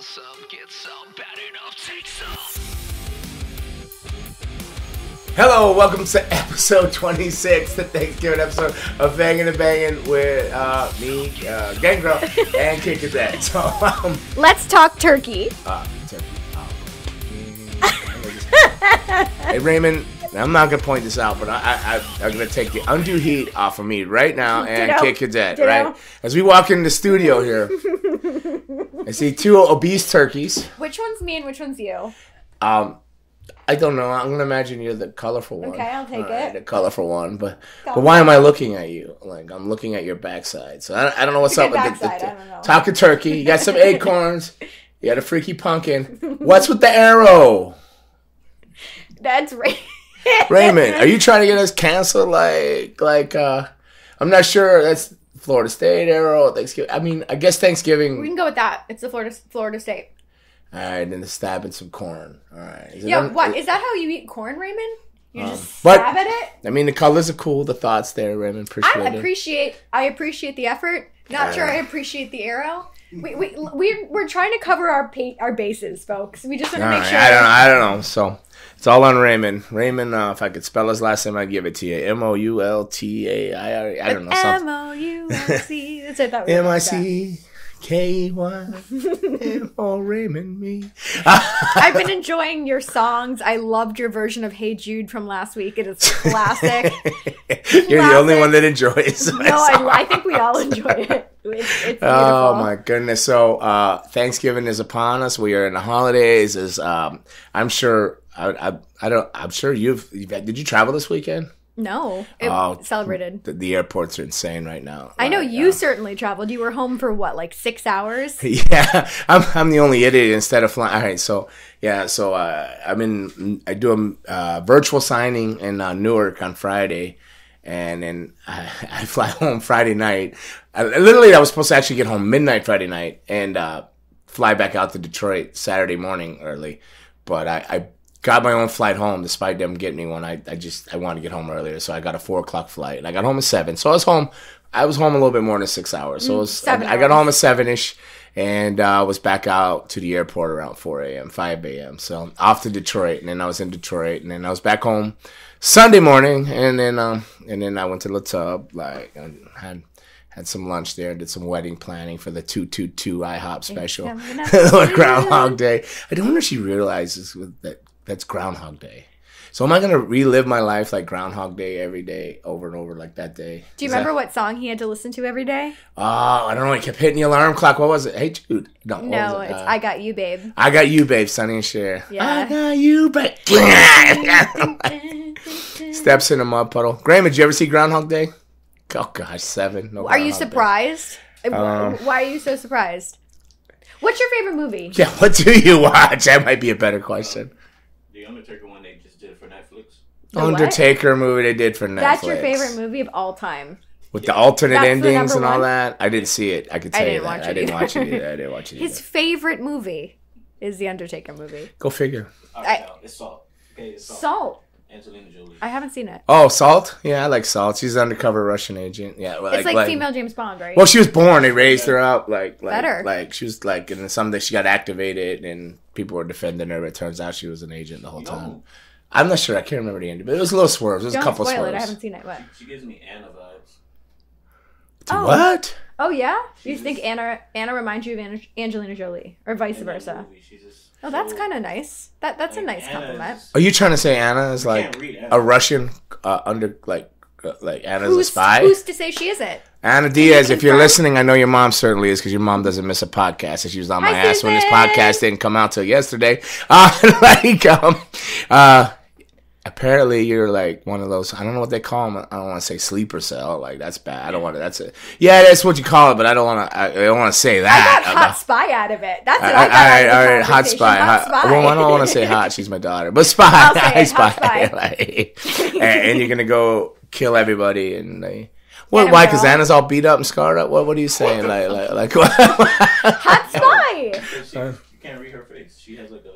Want some, get some, bad enough, take some. Hello, welcome to episode 26, the Thanksgiving episode of Bangin' and Bangin' with me, Gangrel, and Kid Cadet. So, let's talk turkey. Turkey. Hey, Raymond, I'm not going to point this out, but I'm going to take the undue heat off of me right now and Kid Cadet, right? As we walk into the studio here, I see two obese turkeys. Which one's me and which one's you? I don't know. I'm gonna imagine you're the colorful one. Okay, I'll take it. The colorful one, but why am I looking at you? Like I'm looking at your backside. So I don't know what's up with the talking turkey. You got some acorns. You got a freaky pumpkin. What's with the arrow? That's right. Raymond, are you trying to get us canceled? Like I'm not sure. That's Florida State arrow. Thanksgiving. I mean, I guess Thanksgiving. We can go with that. It's the Florida State. All right, and then stabbing some corn. All right. Is that how you eat corn, Raymond? You just stab at it? I mean, the colors are cool. The thoughts there, Raymond. I appreciate the effort. Not sure I appreciate the arrow. We're trying to cover our bases, folks. We just want to make sure. I don't know. So it's all on Raymond. Raymond, if I could spell his last name, I'd give it to you. Moultaire. I don't know. Moulc. That's what I thought we were going to do. K-Y-M-O Raymond me. I've been enjoying your songs. I loved your version of Hey Jude from last week. It is classic. You're the only one that enjoys my song. I think we all enjoy it. It's beautiful. Oh, my goodness. So Thanksgiving is upon us. We are in the holidays. I'm sure did you travel this weekend? No, it celebrated. The airports are insane right now. I know you certainly traveled. You were home for what, like 6 hours? Yeah, I'm the only idiot instead of flying. All right, so yeah, so I do a virtual signing in Newark on Friday, and then I fly home Friday night. I was supposed to actually get home midnight Friday night and fly back out to Detroit Saturday morning early, but I got my own flight home, despite them getting me one. I wanted to get home earlier, so I got a 4 o'clock flight, and I got home at 7. So I was home a little bit more than 6 hours. So it was, I got home at 7-ish, and was back out to the airport around 4 a.m., 5 a.m. So off to Detroit, and then I was in Detroit, and then I was back home Sunday morning, and then I went to the tub, like and had some lunch there and did some wedding planning for the 222 IHOP special, Groundhog Day. I don't know if she realizes that. That's Groundhog Day. So am I going to relive my life like Groundhog Day every day, over and over like that day? Do you remember what song he had to listen to every day? Oh, I don't know. He kept hitting the alarm clock. What was it? Hey, Jude. No, it's I Got You, Babe. I Got You, Babe, Sonny and Cher. Yeah. I got you, babe. Steps in a mud puddle. Graham, did you ever see Groundhog Day? Oh, gosh, 7. No, are you surprised? Why are you so surprised? What's your favorite movie? Yeah, what do you watch? That might be a better question. The Undertaker one they just did for Netflix. Undertaker movie they did for Netflix. That's your favorite movie of all time. With the alternate endings and all that. I didn't see it. I could tell you that. I didn't watch it either. His favorite movie is The Undertaker movie. Go figure. It's Salt. Okay, it's Salt. Salt. Angelina Jolie. I haven't seen it. Oh, Salt? Yeah, I like Salt. She's an undercover Russian agent. Yeah, well, it's like female James Bond, right? Well, she was born. They raised her up. Better. Like she was like, and then someday she got activated, and people were defending her. But it turns out she was an agent the whole time. I'm not sure. I can't remember the end, but it was a little swerve. It was a couple spoil swerves. It. I haven't seen it. What? She gives me Anna vibes. What? Oh yeah. You think Anna reminds you of Angelina Jolie, or vice versa? She's just. Oh, that's kind of nice. That's like a nice compliment. Are you trying to say Anna is like a Russian Anna's a spy? Who's to say she isn't? Anna Diaz, if you're listening, I know your mom certainly is because your mom doesn't miss a podcast. And she was on my ass when this podcast didn't come out till yesterday. Apparently you're like one of those. I don't know what they call them. I don't want to say sleeper cell. Like that's bad. I don't want to. That's it. Yeah, that's what you call it. But I don't want to. I don't want to say that. I got hot spy out of it. That's what I got. All right, hot spy. Well, I don't want to say hot. She's my daughter, but spy. Hot spy. And you're gonna go kill everybody and. What? Why? Because Anna's all beat up and scarred up. What? What are you saying? What? Hot spy. You can't read her face. She has like a.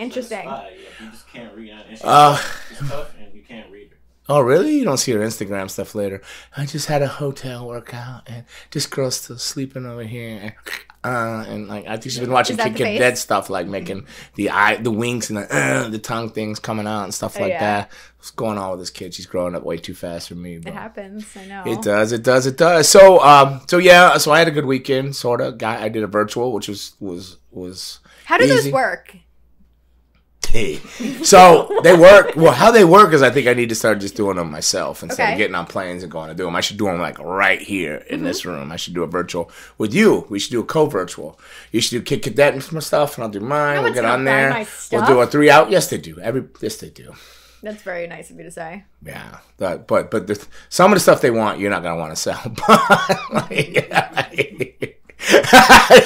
Interesting. Like you just can't read on Instagram stuff, and you can't read her. Oh, really? You don't see her Instagram stuff later. I just had a hotel workout, and this girl's still sleeping over here. And like I think she's been watching Kid Cadet stuff, like making the winks and the tongue things coming out and stuff like that. What's going on with this kid? She's growing up way too fast for me. Bro. It happens, I know. It does, it does, it does. So, so yeah, so I had a good weekend, sort of. I did a virtual, which was. How do those work? So they work. Well, how they work is I think I need to start just doing them myself instead of getting on planes and going to do them. I should do them like right here in this room. I should do a virtual with you. We should do a co-virtual. You should do Kid Cadet and some stuff, and I'll do mine. No, we'll get on there. We'll do a 3-out. Yes, they do. Yes, they do. That's very nice of you to say. Yeah, but there's some of the stuff they want, you're not gonna want to sell.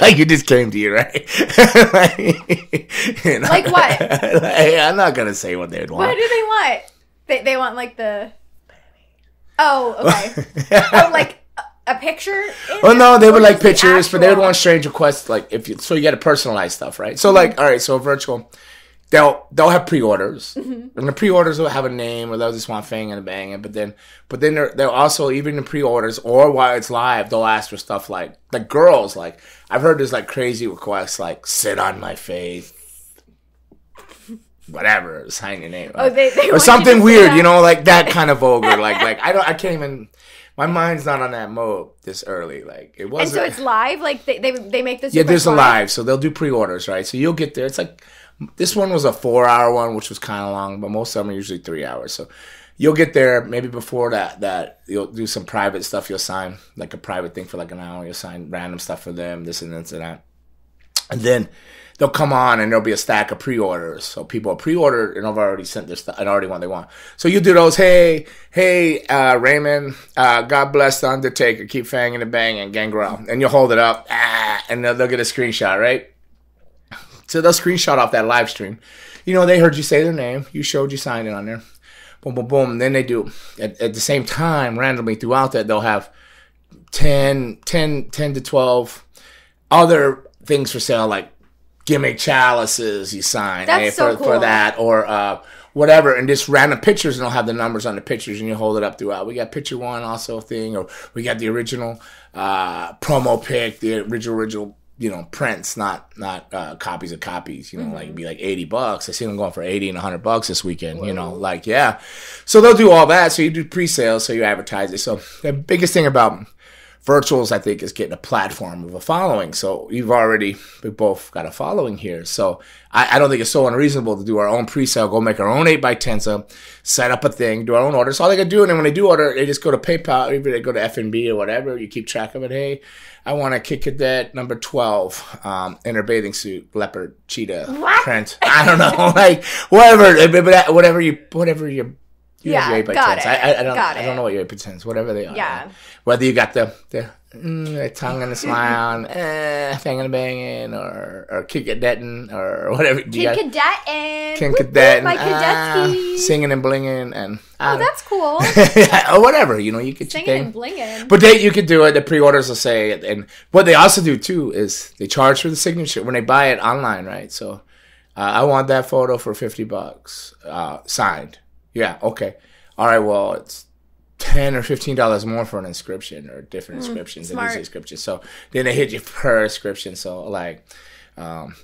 Like it just came to you, right? Like what? Like, I'm not gonna say what they'd want. What do they want? They want like the. Oh, okay. Oh, like a picture. Well, no, they would like pictures, but they would want strange requests. Like if you, so you got to personalize stuff, right? So like, all right, so virtual. They'll have pre-orders, and the pre-orders will have a name, or they'll just want Fang and a Bang. And but then they'll also even in pre-orders or while it's live, they'll ask for stuff like girls. Like I've heard there's like crazy requests, like sit on my face, whatever, sign your name, right? Oh, they or something weird, you know, like that kind of vulgar. like I can't even. My mind's not on that mode this early. Like it wasn't. And so it's live. Like they make this. Yeah, there's a live, so they'll do pre-orders, right? So you'll get there. It's like. This one was a 4-hour one, which was kind of long, but most of them are usually 3 hours. So you'll get there maybe before that you'll do some private stuff. You'll sign like a private thing for like an hour. You'll sign random stuff for them, this and this and that. And then they'll come on and there'll be a stack of pre-orders. So people are pre-ordered and I've already sent their stuff and already want they want. So you do those. Hey, Raymond, God bless the Undertaker. Keep Fanging and Banging, Gangrel. And you'll hold it up and they'll get a screenshot, right? So they'll screenshot off that live stream. You know, they heard you say their name. You showed you signed it on there. Boom, boom, boom. And then they do, at the same time, randomly throughout that, they'll have 10 to 12 other things for sale, like gimmick chalices you sign for that or whatever. And just random pictures, and they'll have the numbers on the pictures, and you hold it up throughout. We got picture one also thing, or we got the original promo pic, the original. You know, prints, not copies of copies, you know, like it'd be like $80. I seen them going for $80 and $100 this weekend. Whoa. You know, like, yeah. So they'll do all that. So you do pre-sales, so you advertise it. So the biggest thing about virtuals, I think, is getting a platform of a following. So we've both got a following here. So I don't think it's so unreasonable to do our own pre-sale, go make our own 8x10s up, set up a thing, do our own orders. All they can do, and then when they do order, they just go to PayPal, or they go to FNB or whatever. You keep track of it. Hey, I want a Kid Cadet number 12 in her bathing suit, leopard, cheetah, print. I don't know, like whatever you. Yeah, got it. I don't know what your 8x10s, whatever they are. Yeah. Right? Whether you got the tongue in the slime, Fang and Banging, or Kid Cadettin', or whatever. Kid Cadettin'. Singing and Blinging. And, oh, that's cool. Or whatever, you know, you could sing and blinging. But you could do it. The pre-orders will say it. And what they also do, too, is they charge for the signature when they buy it online, right? So I want that photo for $50 signed. Yeah, okay. All right, well, it's $10 or $15 more for an inscription or different inscriptions than usually inscriptions. So then they hit you per inscription. So, like,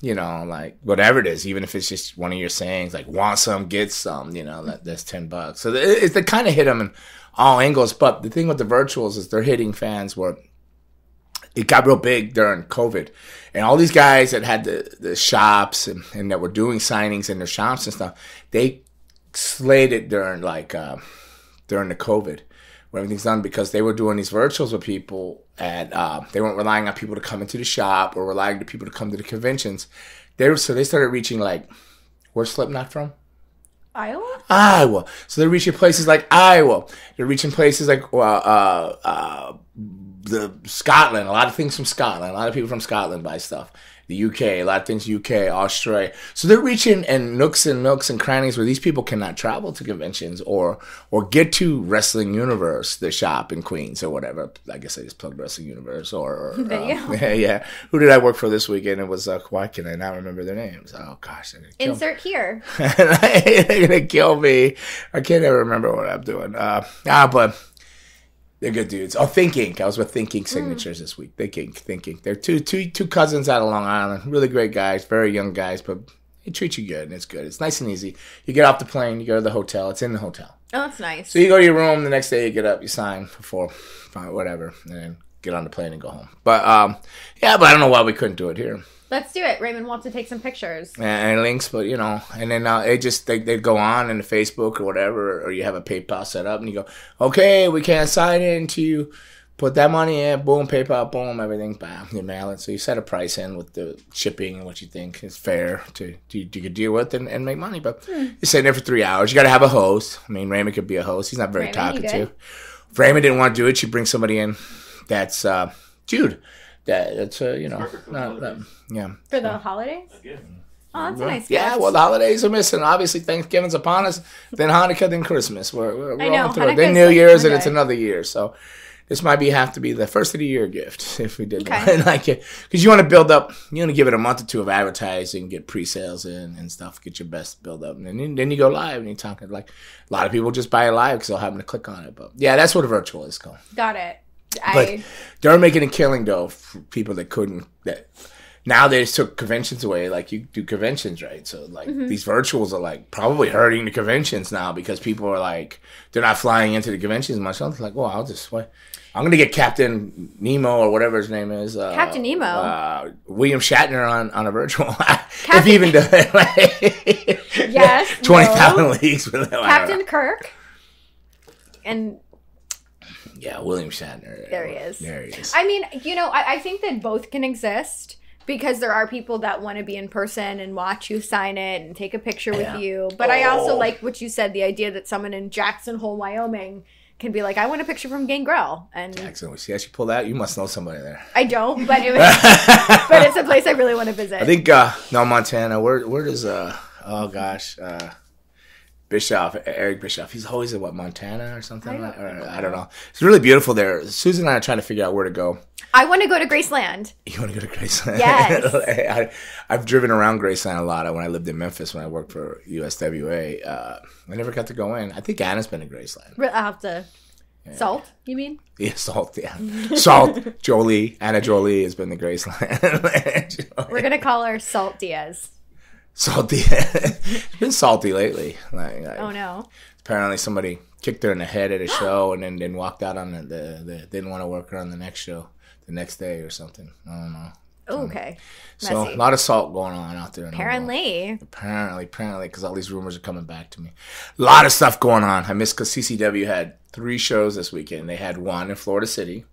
you know, like whatever it is, even if it's just one of your sayings, like want some, get some, you know, that's $10. So they kind of hit them in all angles. But the thing with the virtuals is they're hitting fans where it got real big during COVID. And all these guys that had the shops and that were doing signings in their shops and stuff, they slated during like during the COVID when everything's done because they were doing these virtuals with people and they weren't relying on people to come into the shop or relying on people to come to the conventions. So they started reaching like where's Slipknot from? Iowa. So they're reaching places like Iowa. They're reaching places like Scotland. A lot of things from Scotland. A lot of people from Scotland buy stuff. The UK, a lot of things, UK, Australia. So they're reaching in nooks and milks and crannies where these people cannot travel to conventions or get to Wrestling Universe, the shop in Queens or whatever. I guess I just plugged Wrestling Universe or Who did I work for this weekend? It was, why can I not remember their names? Oh, gosh. Insert here. They're going to kill me. I can't ever remember what I'm doing. But They're good dudes. Oh, Think Inc. I was with Think Inc. Signatures this week. Think Inc. Think Inc. They're two cousins out of Long Island. Really great guys. Very young guys, but they treat you good, and it's good. It's nice and easy. You get off the plane. You go to the hotel. It's in the hotel. Oh, that's nice. So you go to your room. The next day, you get up. You sign for 4, 5, whatever, and then get on the plane and go home. But, yeah, but I don't know why we couldn't do it here. Let's do it. Raymond wants to take some pictures. And links, but, you know. And then they go on into Facebook or whatever, or you have a PayPal set up, and you go, okay, we can't sign in to you. Put that money in. Boom, PayPal, boom, everything. Bam, you mail it. So you set a price in with the shipping and what you think is fair to deal with and make money. But you're sitting there for 3 hours. You got to have a host. I mean, Raymond could be a host. He's not very talkative. If Raymond didn't want to do it, she brings somebody in that's Jude. That's you know, yeah. For the holidays? Oh, that's a nice gift. Yeah, well, the holidays are missing. Obviously, Thanksgiving's upon us, then Hanukkah, then Christmas. We're all through it. Then New Year's, and it's another year. So this might have to be the first of the year gift if we did that. Like it, because you want to build up. You want to give it a month or two of advertising, get pre-sales in and stuff, get your best build up, and then you go live and you're talking like a lot of people just buy it live because they'll happen to click on it. But yeah, that's what a virtual is called. Got it. But they're making a killing, though, for people that couldn't. Now they just took conventions away. Like, you do conventions, right? So, like, these virtuals are, like, probably hurting the conventions now because people are, like, they're not flying into the conventions much. I'm like, well, I'll just wait. I'm going to get Captain Nemo or whatever his name is. Captain Nemo? William Shatner on a virtual. If he even does it. Yes. 20,000 leagues with him. Captain Kirk. And... yeah, William Shatner. There he is. There he is. I mean, you know, I think that both can exist because there are people that want to be in person and watch you sign it and take a picture with you. But I also like what you said, the idea that someone in Jackson Hole, Wyoming can be like, I want a picture from Gangrel. And Jackson, see how she pulled out? You must know somebody there. I don't, but it was, but it's a place I really want to visit. I think, no, Montana. Where does, oh gosh, Bischoff, Eric Bischoff. He's always in, what, Montana or something? I don't know. It's really beautiful there. Susan and I are trying to figure out where to go. I want to go to Graceland. You want to go to Graceland? Yes. I've driven around Graceland a lot. When I lived in Memphis, when I worked for USWA, I never got to go in. I think Anna's been to Graceland. I'll have to... yeah. Salt, you mean? Yeah, Salt, yeah. Salt, Jolie. Anna Jolie has been to Graceland. We're going to call her Salt Diaz. Salty. It's been salty lately. Like, oh, no. Apparently somebody kicked her in the head at a show and then walked out on the didn't want to work her on the next show, the next day or something. I don't know. Okay. So messy. A lot of salt going on out there. Apparently. Apparently, because all these rumors are coming back to me. A lot of stuff going on. I missed because CCW had 3 shows this weekend. They had one in Florida City.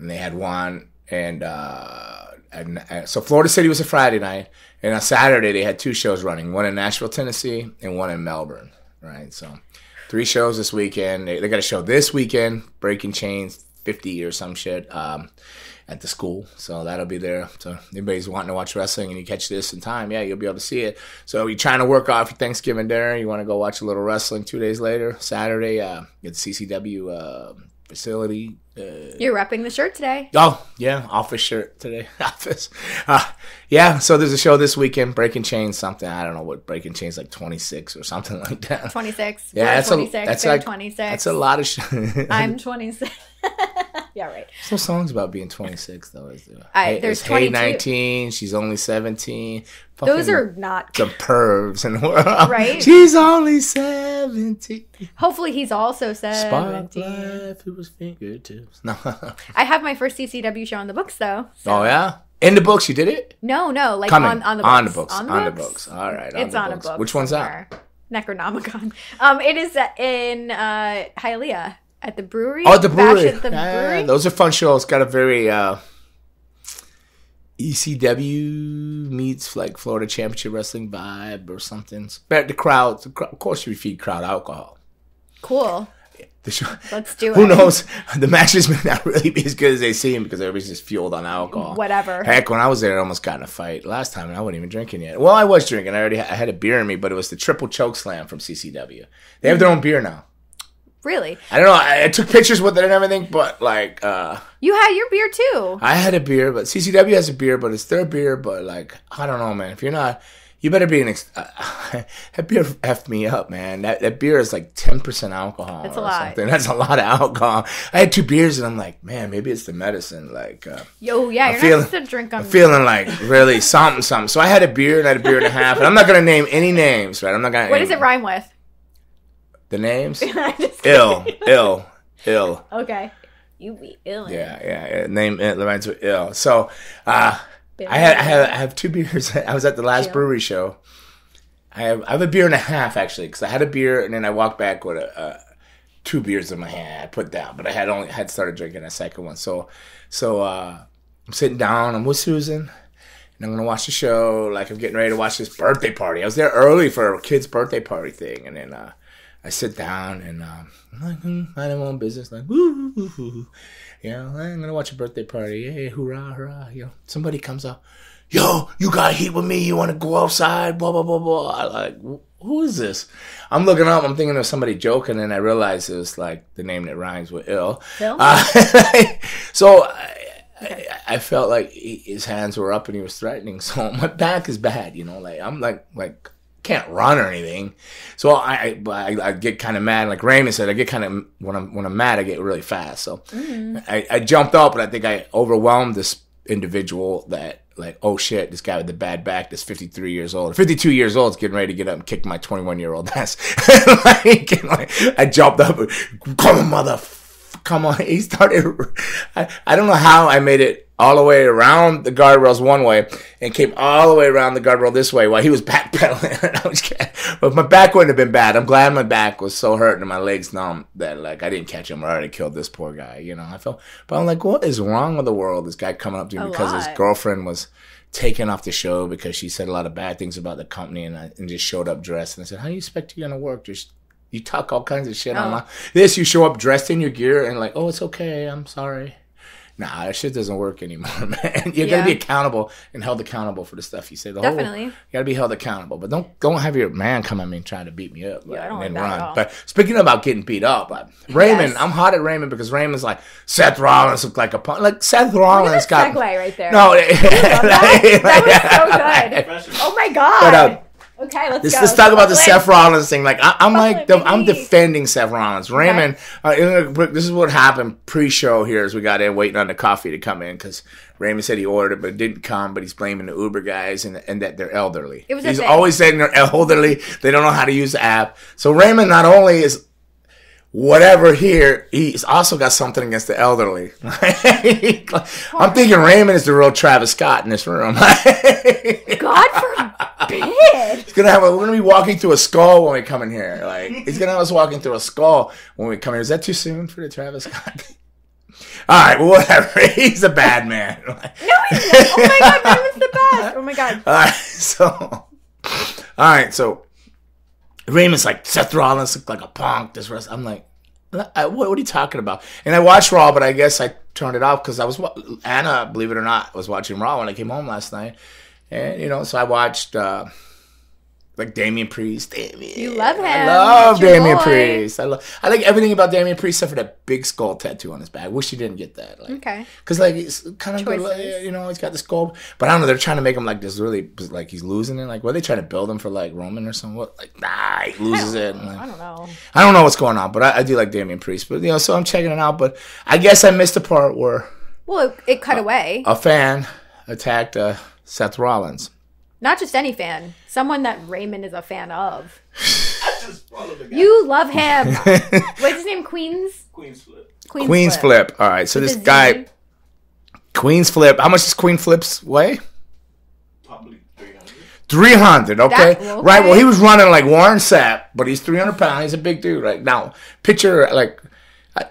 And they had one and... so Florida City was a Friday night, and on Saturday they had 2 shows running, one in Nashville, Tennessee, and one in Melbourne, right? So 3 shows this weekend. They got a show this weekend, Breaking Chains 50 or some shit, at the school. So that'll be there. So anybody's wanting to watch wrestling and you catch this in time, yeah, you'll be able to see it. So you're trying to work off your Thanksgiving dinner, you want to go watch a little wrestling 2 days later, Saturday, at the CCW facility. You're repping the shirt today. Oh, yeah. Office shirt today. Office. Yeah. So there's a show this weekend, Breaking Chains something. I don't know what Breaking Chains, like 26 or something like that. 26. Yeah, that's 26. That's like 26. That's a lot of shit. I'm 26. Yeah, right. There's no songs about being 26, though, is there? There's Hey 19, She's Only 17. Those are not... the pervs in the world. Right? She's only 17. Hopefully he's also 17. Spotlight, it was fingertips. No. I have my first CCW show on the books, though. So. Oh, yeah? In the books, you did it? No. Like on the books. On the books. On the books. All right. It's on the books. Which one's somewhere. Out? Necronomicon. It is in Hialeah. At the brewery? Oh, the brewery. Bash at the brewery. Those are fun shows. Got a very ECW meets like Florida Championship Wrestling vibe or something. But the crowd, of course, you feed crowd alcohol. Cool. The show, let's do it. Who knows? The matches may not really be as good as they seem because everybody's just fueled on alcohol. Whatever. Heck, when I was there, I almost got in a fight last time, and I wasn't even drinking yet. Well, I was drinking. I had a beer in me, but it was the triple choke slam from CCW. They have their own beer now. Really? I don't know. I took pictures with it and everything, but like... you had your beer too. I had a beer, but CCW has a beer, but it's their beer. But like, I don't know, man. If you're not... You better be an that beer effed me up, man. That beer is like 10% alcohol. That's a lot. Something. That's a lot of alcohol. I had 2 beers and I'm like, man, maybe it's the medicine. Like, yo, yeah, you're feeling, not supposed to drink on. I'm feeling like really something. So I had a beer and I had a beer and a half, and I'm not gonna name any names, right? I'm not gonna. What does it rhyme with? The names. Ill. Okay, you be ill. Yeah. Name it rhymes with ill. So, I have 2 beers. I was at the last brewery show. I have a beer and a half, actually, because I had a beer, and then I walked back with 2 beers in my hand I put down. But I had started drinking a second one. So I'm sitting down. I'm with Susan, and I'm going to watch the show. Like, I'm getting ready to watch this birthday party. I was there early for a kid's birthday party thing. And then I sit down, and I'm like, minding my own business. Like, woo. You know, I'm gonna watch a birthday party. Hey, hoorah, hoorah! You know, somebody comes up. Yo, you got heat with me? You want to go outside? Blah blah blah blah. I like, who is this? I'm looking up. I'm thinking of somebody joking, and I realize it's like the name that rhymes with ill. I felt like his hands were up and he was threatening. So my back is bad. You know, like I'm like can't run or anything. So I get kind of mad. Like Raymond said, I get kind of when I'm mad, I get really fast. So I jumped up, and I think I overwhelmed this individual that like, oh shit, this guy with the bad back, this 53 years old, 52 years old is getting ready to get up and kick my 21-year-old ass. like, I jumped up, come on. He started, I don't know how I made it all the way around the guardrails one way and came all the way around the guardrail this way while he was backpedaling. I was kidding. But my back wouldn't have been bad. I'm glad my back was so hurt and my legs numb that like I didn't catch him. I already killed this poor guy, you know. But I'm like, what is wrong with the world? This guy coming up to me because his girlfriend was taken off the show because she said a lot of bad things about the company and just showed up dressed. And I said, how do you expect you're gonna work? You talk all kinds of shit online. You show up dressed in your gear and like, oh, it's okay. I'm sorry. Nah, that shit doesn't work anymore, man. You gotta be accountable and held accountable for the stuff you say. You gotta be held accountable, but don't have your man come at me and try to beat me up and run. At all. But speaking about getting beat up, Raymond, I'm hot at Raymond because Raymond's like Seth Rollins looked like a punk. Like Seth Rollins got segue right there. No, that was so good. Oh my god. But, okay, let's talk about the Seth Rollins thing. Like I'm defending Seth Rollins. Raymond, this is what happened pre-show here as we got in waiting on the coffee to come in because Raymond said he ordered it but it didn't come. But he's blaming the Uber guys and that they're elderly. He's always saying they're elderly. They don't know how to use the app. So Raymond not only is whatever here, he's also got something against the elderly. I'm thinking Raymond is the real Travis Scott in this room. God forbid. We're going to be walking through a skull when we come in here. Like he's going to have us walking through a skull when we come here. Is that too soon for the Travis Scott thing? All right, well, whatever. He's a bad man. No, he's not. Oh, my God. That was the best. Oh, my God. All right, so. Raymond's like, Seth Rollins looked like a punk. This rest. I'm like, what are you talking about? And I watched Raw, but I guess I turned it off because Anna, believe it or not, was watching Raw when I came home last night. And, you know, so I watched, Damien Priest. You love him. I love Damien Priest. I like everything about Damien Priest except for that big skull tattoo on his back. I wish he didn't get that. Because, it's kind of, you know, he's got the skull. But I don't know. They're trying to make him, this really, he's losing it. Were they trying to build him for, Roman or something? Nah, he loses it. I don't know. I don't know what's going on, but I do like Damien Priest. But, you know, so I'm checking it out. But I guess I missed the part where... Well, it cut away. A fan attacked Seth Rollins. Not just any fan. Someone that Raymond is a fan of. You love him. What's his name? Queen's Flip. All right. So this guy, Queen's Flip. How much does Queen Flip's weigh? Probably 300. 300. Okay. Right. Well, he was running like Warren Sapp, but he's 300 pounds. He's a big dude right now. Picture like...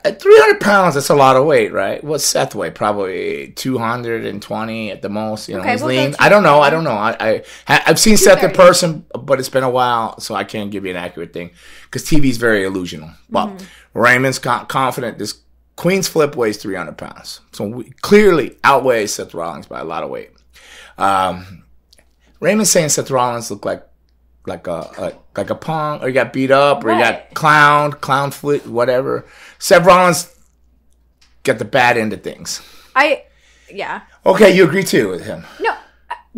At 300 pounds, that's a lot of weight, right? What's Seth weigh? Probably 220 at the most. You know, he's lean. I don't know. I've seen Seth in person, but it's been a while, so I can't give you an accurate thing because TV's very illusional. But Raymond's confident this Queen's Flip weighs 300 pounds. So we clearly outweighs Seth Rollins by a lot of weight. Raymond's saying Seth Rollins looked like a punk, or he got beat up, or he got clown foot, whatever. Seth Rollins got the bad end of things. Okay, you agree too with him. No,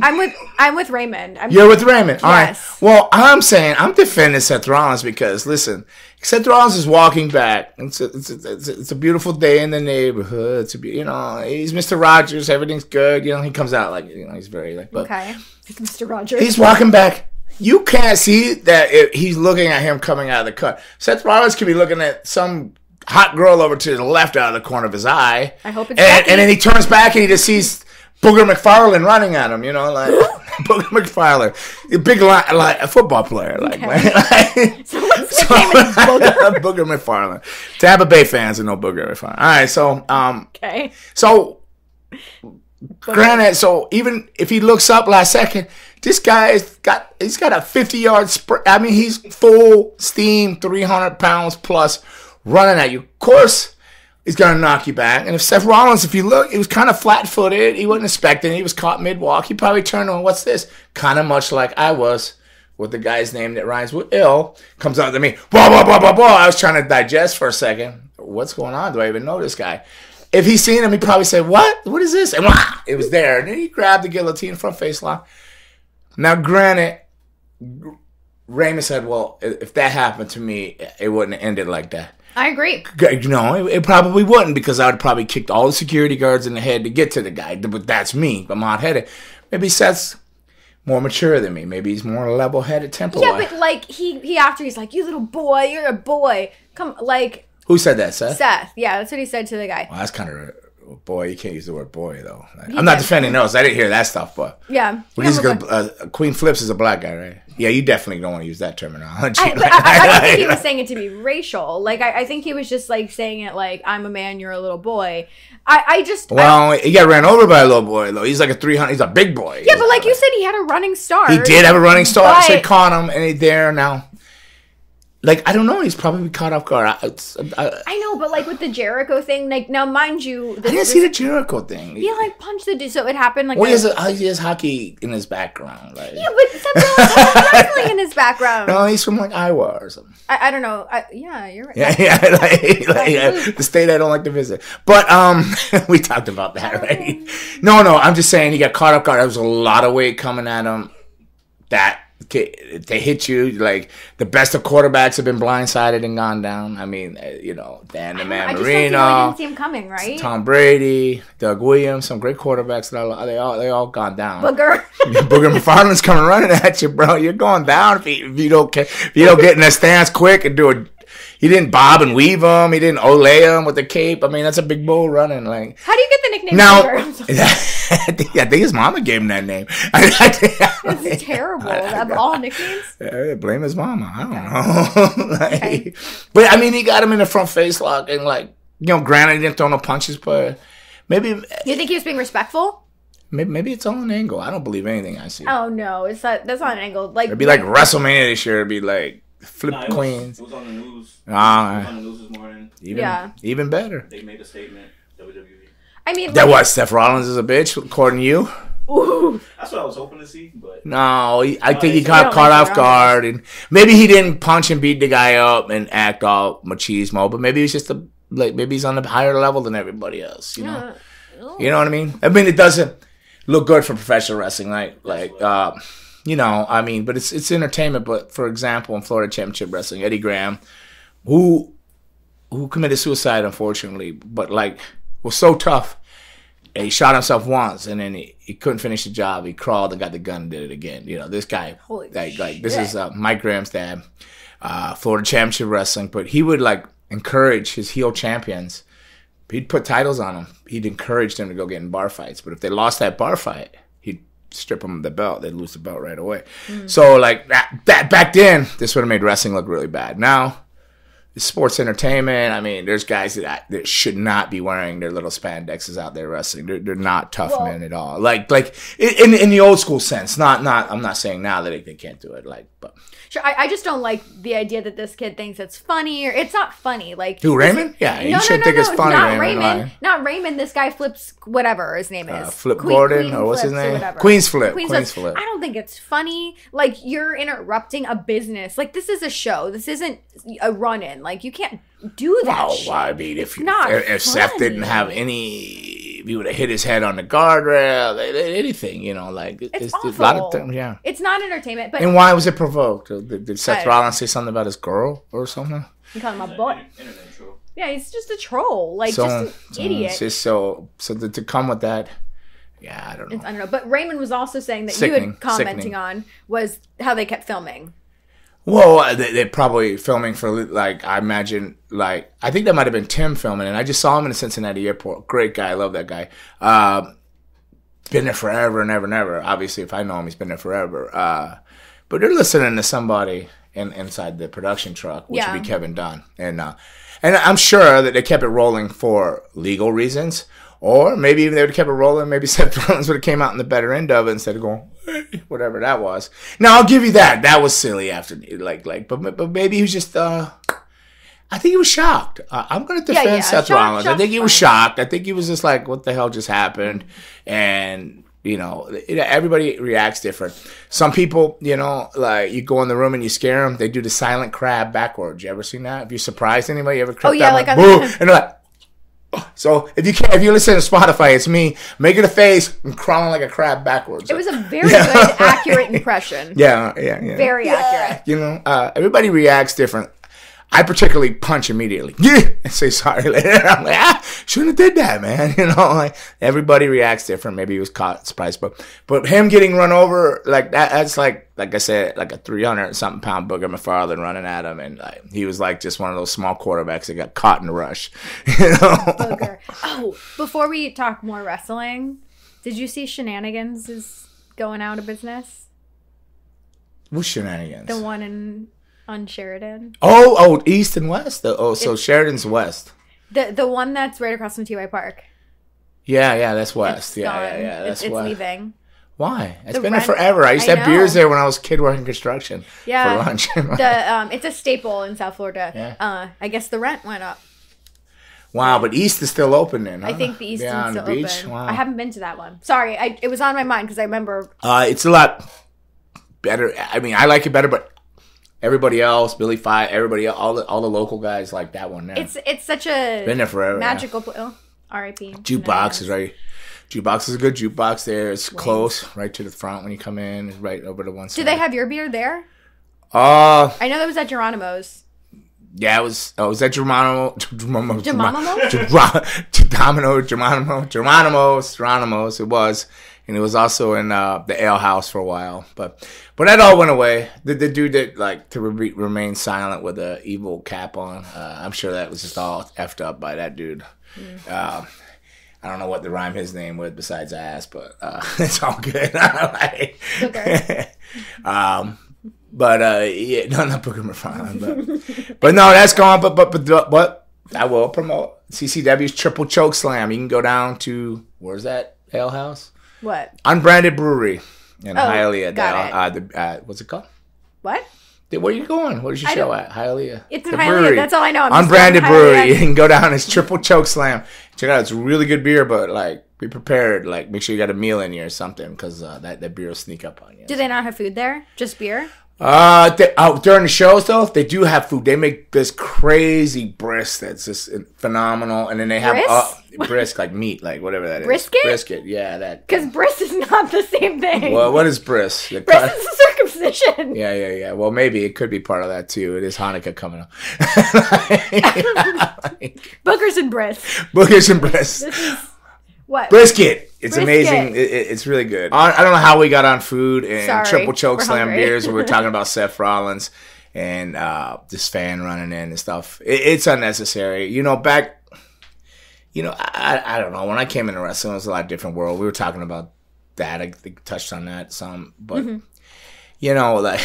I'm with Raymond. You're with Raymond. All yes. right. Well, I'm saying I'm defending Seth Rollins because listen, Seth Rollins is walking back. It's a beautiful day in the neighborhood. It's a, you know, he's Mr. Rogers. Everything's good. You know, he comes out like, you know, he's very like, but okay, like Mr. Rogers. He's walking back. You can't see that he's looking at him coming out of the cut. Seth Rollins could be looking at some hot girl over to the left out of the corner of his eye. I hope it's and then he turns back and he just sees Booger McFarland running at him, you know, like Booger McFarland, a big like a football player, like, okay. Like so Booger McFarland. Tampa Bay fans and no Booger McFarland. All right, so okay, so granted, so even if he looks up last second, this guy's got a 50-yard sprint. I mean, he's full steam, 300 pounds plus. Running at you. Of course, he's going to knock you back. And if Seth Rollins, if you look, he was kind of flat-footed. He wasn't expecting it. He was caught mid-walk. He probably turned on, what's this? Kind of much like I was with the guy's name that rhymes with ill. Comes out to me, blah, blah, blah, blah, blah. I was trying to digest for a second. What's going on? Do I even know this guy? If he's seen him, he probably said, what? What is this? And wah, it was there. And then he grabbed the guillotine front face lock. Now, granted, Raymond said, well, if that happened to me, it wouldn't have ended like that. I agree. No, it probably wouldn't because I would have probably kicked all the security guards in the head to get to the guy. But that's me. I'm hot-headed. Maybe Seth's more mature than me. Maybe he's more level-headed tempo. Yeah, but like he after he's like, you little boy, you're a boy. Come like. Who said that, Seth? Seth. Yeah, that's what he said to the guy. Well, that's kind of a boy. You can't use the word boy though. Like, I'm not defending those. I didn't hear that stuff, but yeah. Well, he's gonna, Queen Flips is a black guy, right? Yeah, you definitely don't want to use that terminology. I think he was saying it to be racial. Like, I think he was just, like, saying it like, I'm a man, you're a little boy. I just... Well, he got ran over by a little boy, though. He's like a 300... He's a big boy. Yeah, but like you said, he had a running start. He did have a running start. But... So they caught him, and he's there now. Like, I don't know. He's probably caught off guard. I know, but, like, with the Jericho thing, like, now, mind you... I didn't see the Jericho thing. He, like, punched the dude, so it happened, like... Well, he has hockey in his background, like... Yeah, but Seth Rollins has wrestling in his background. No, he's from, like, Iowa or something. I don't know. Yeah, you're right. Yeah, the state I don't like to visit. But, we talked about that, right? No, I'm just saying he got caught off guard. There was a lot of weight coming at him. That... They hit you like the best of quarterbacks have been blindsided and gone down. I mean, you know, Dan the Man Marino, I didn't see him coming, right? Tom Brady, Doug Williams, some great quarterbacks that they all gone down. Booger, Booger McFarland's coming running at you, bro. You're going down if you don't get in the stands quick and do a. He didn't bob and weave him. He didn't ole him with the cape. I mean, that's a big bull running. Like, how do you get the nickname? Now, I think his mama gave him that name. It's terrible. Of all nicknames, blame his mama. I don't know. Like, okay. But I mean, he got him in the front face lock, and like, you know, granted, he didn't throw no punches, but maybe you think he was being respectful. Maybe it's all an angle. I don't believe anything I see. Oh no, that's not an angle. Like, it'd be like WrestleMania this year. It'd be like. Flip no, it Queens. Was, it was on the news. It was on the news this morning. Even better. They made a statement. WWE. I mean, that was Seth Rollins is a bitch, according to you. Ooh. That's what I was hoping to see, but no, I think he got caught off guard, and maybe he didn't punch and beat the guy up and act all machismo, but maybe it's just maybe he's on a higher level than everybody else. You know, you know what I mean? I mean, it doesn't look good for professional wrestling, like. You know, I mean, but it's entertainment. But for example, in Florida Championship Wrestling, Eddie Graham, who committed suicide, unfortunately, but like was so tough, and he shot himself once, and then he couldn't finish the job. He crawled and got the gun and did it again. You know, this guy, this is Mike Graham's dad, Florida Championship Wrestling. But he would like encourage his heel champions. He'd put titles on them. He'd encourage them to go get in bar fights. But if they lost that bar fight, strip them of the belt, they'd lose the belt right away. So like that back then, this would have made wrestling look really bad. Now it's sports entertainment. I mean, there's guys that should not be wearing their little spandexes out there wrestling. They're not tough men at all, like in the old school sense. Not I'm not saying now that they can't do it, like, but sure. I just don't like the idea that this kid thinks it's funny, or it's not funny. Like, who, Raymond? Yeah, you shouldn't think it's funny. Not Raymond. Not Raymond. This guy Flips, whatever his name is. Flip Gordon, or what's his name? Queen's Flip. Queen's Flip. I don't think it's funny. Like, you're interrupting a business. Like, this is a show. This isn't a run-in. Like, you can't do that. Well, I mean, if Seth didn't have any if he would have hit his head on the guardrail, anything, you know, like it's awful. A lot of things. Yeah, it's not entertainment. But and why was it provoked? Did Seth Rollins say something about his girl or something? You call him a butt. Yeah, he's just a troll, like just an idiot. So to come with that. Yeah, I don't know. I don't know. But Raymond was also saying that you had commenting on was how they kept filming. Well, they're probably filming for, like, I imagine, like, I think that might have been Tim filming. And I just saw him in the Cincinnati airport. Great guy. I love that guy. Been there forever and ever and ever. Obviously, if I know him, he's been there forever. But they're listening to somebody inside the production truck, which would be Kevin Dunn. And I'm sure that they kept it rolling for legal reasons. Or maybe even they would have kept it rolling. Maybe Seth Rollins would have came out in the better end of it instead of going, hey, whatever that was. Now, I'll give you that. That was silly after, but maybe he was just, I think he was shocked. I'm going to defend Seth Rollins. I think he was shocked. I think he was just like, what the hell just happened? And, you know, everybody reacts different. Some people, you know, like you go in the room and you scare them. They do the silent crab backwards. You ever seen that? Have you surprised anybody? You ever crept out like boo? And they're like, so if you listen to Spotify, it's me making a face and crawling like a crab backwards. It was a very good, accurate impression. Yeah. Very accurate. You know, everybody reacts different. I particularly punch immediately and say sorry later. I'm like, shouldn't have did that, man. You know, like everybody reacts different. Maybe he was caught surprised, but him getting run over like that, that's like I said, like a 300-something pound Booger McFarland running at him, and like, he was like just one of those small quarterbacks that got caught in the rush. You know, Booger. Oh, before we talk more wrestling, did you see Shenanigans is going out of business? What Shenanigans? The one in. On Sheridan. Oh, east and west. So Sheridan's west. The one that's right across from T.Y. Park. Yeah, that's west. Yeah, that's it's west. It's leaving. Why? It's been there forever. I used to have beers there when I was a kid working construction. Yeah, for lunch. It's a staple in South Florida. Yeah. I guess the rent went up. Wow, but east is still open then. Huh? I think the east is still open. Wow. I haven't been to that one. Sorry, it was on my mind because I remember. It's a lot better. I mean, I like it better, but. Everybody else, Billy Fye, everybody else, all the local guys like that one there. It's such a been there forever, magical place. Oh, R.I.P. Jukebox is right. Jukebox is a good jukebox there. It's close, right to the front when you come in. It's right over to one side. Do they have your beer there? I know that was at Geronimo's. Yeah, it was at Geronimo's. It was. And it was also in the ale house for a while. But that all went away. The dude that, like, to remain silent with an evil cap on, I'm sure that was just all effed up by that dude. Mm. I don't know what to rhyme his name with besides ass, but it's all good. Like, okay. Yeah, not Booger McFarland. But no, that's gone. But I will promote CCW's Triple Choke Slam. You can go down to, where's that ale house? What? Unbranded Brewery in Hialeah. What's it called? What? Where are you going? What is your show at? Hialeah. It's in Hialeah. Brewery. That's all I know. I'm Unbranded Brewery. You can go down. It's Triple Choke Slam. Check it out. It's really good beer, but like be prepared. Like make sure you got a meal in you or something because that beer will sneak up on you. Do they not have food there? Just beer? During the shows though, they do have food. They make this crazy brisk that's just phenomenal, and then they have brisk like meat, like whatever that is. Brisket, yeah, that. Because brisk is not the same thing. Well, what is brisk? Brisk is a circumcision. Yeah. Well, maybe it could be part of that too. It is Hanukkah coming up. Boogers and brisk. Boogers and brisk. This is what brisket. It's amazing. It's really good. I don't know how we got on food and Triple Choke Slam beers. We were talking about Seth Rollins and this fan running in and stuff. It's unnecessary. You know, back, you know, I don't know. When I came into wrestling, it was a lot different world. We were talking about that. I think touched on that some. But, you know, like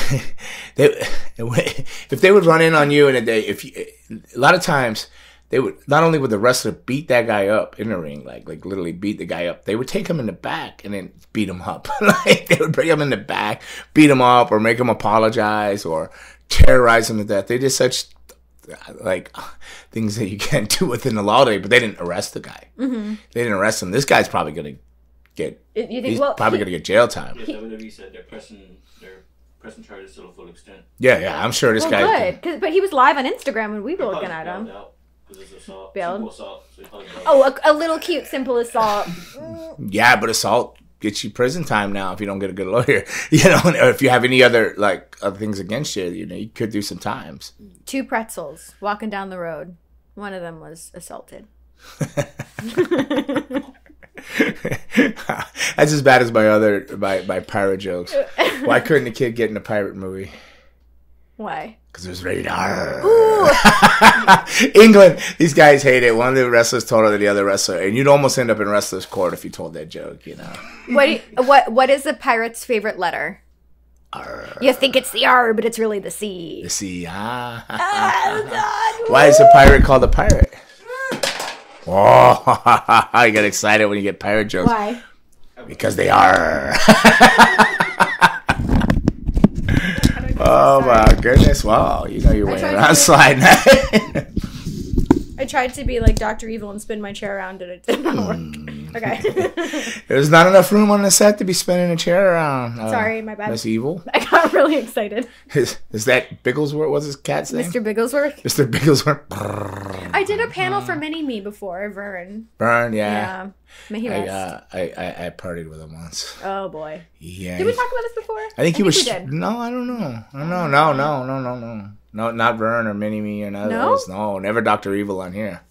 if they would run in on you in a day, a lot of times – they would not only would the wrestler beat that guy up in the ring, like literally beat the guy up. They would take him in the back and then beat him up. Like they would bring him in the back, beat him up, or make him apologize, or terrorize him to death. They did such like things that you can't do within the law today. But they didn't arrest the guy. Mm-hmm. They didn't arrest him. This guy's probably gonna get. He's probably gonna get jail time. Yeah, WWE said they're pressing their. Pressing charges to the full extent. Yeah, I'm sure this guy. Good, but he was live on Instagram when we were looking at him. Out. Because it's assault. Simple assault. So a little cute, simple assault. Yeah, but assault gets you prison time now if you don't get a good lawyer. You know, or if you have any other, like, other things against you, you know, you could do some times. Two pretzels walking down the road. One of them was assaulted. That's as bad as my other, my pirate jokes. Why couldn't a kid get in a pirate movie? Why? Because it was rated R. England, these guys hate it. One of the wrestlers told her the other wrestler, and you'd almost end up in wrestler's court if you told that joke, you know. What is the pirate's favorite letter? R. You think it's the R, but it's really the C. The C. Ah. Oh, God. Why is a pirate called a pirate? Oh, you get excited when you get pirate jokes. Why? Because they are. Oh, my goodness. Wow. You know you're way around sliding. I tried to be like Dr. Evil and spin my chair around, and it didn't work. Okay. There's not enough room on the set to be spinning a chair around. Sorry, my bad. Miss Evil. I got really excited. Is that Bigglesworth? What's his cat's name? Mr. Bigglesworth. Mr. Bigglesworth. I did a panel for Mini-Me before, Vern. Vern, yeah. May he rest. I partied with him once. Oh, boy. Yeah. Did we talk about this before? I think he was... We did. No, I don't know. No. No, not Vern or Mini-Me or none of those. No, never Dr. Evil on here.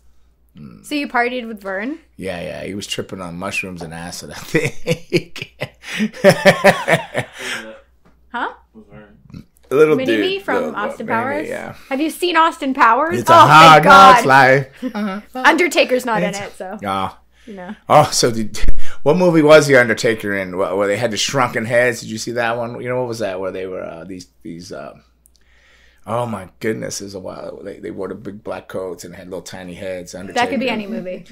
Mm. So you partied with Vern? Yeah. He was tripping on mushrooms and acid, I think. Huh? A little Mini-Me from Austin Powers? Yeah. Have you seen Austin Powers? It's a hard knock life. Undertaker's not in it, so. Oh. You know. Oh, so what movie was The Undertaker in? Where they had the shrunken heads? Did you see that one? You know, what was that? Where they were these oh my goodness, it was a while. They wore the big black coats and had little tiny heads. Undertaker. That could be any movie.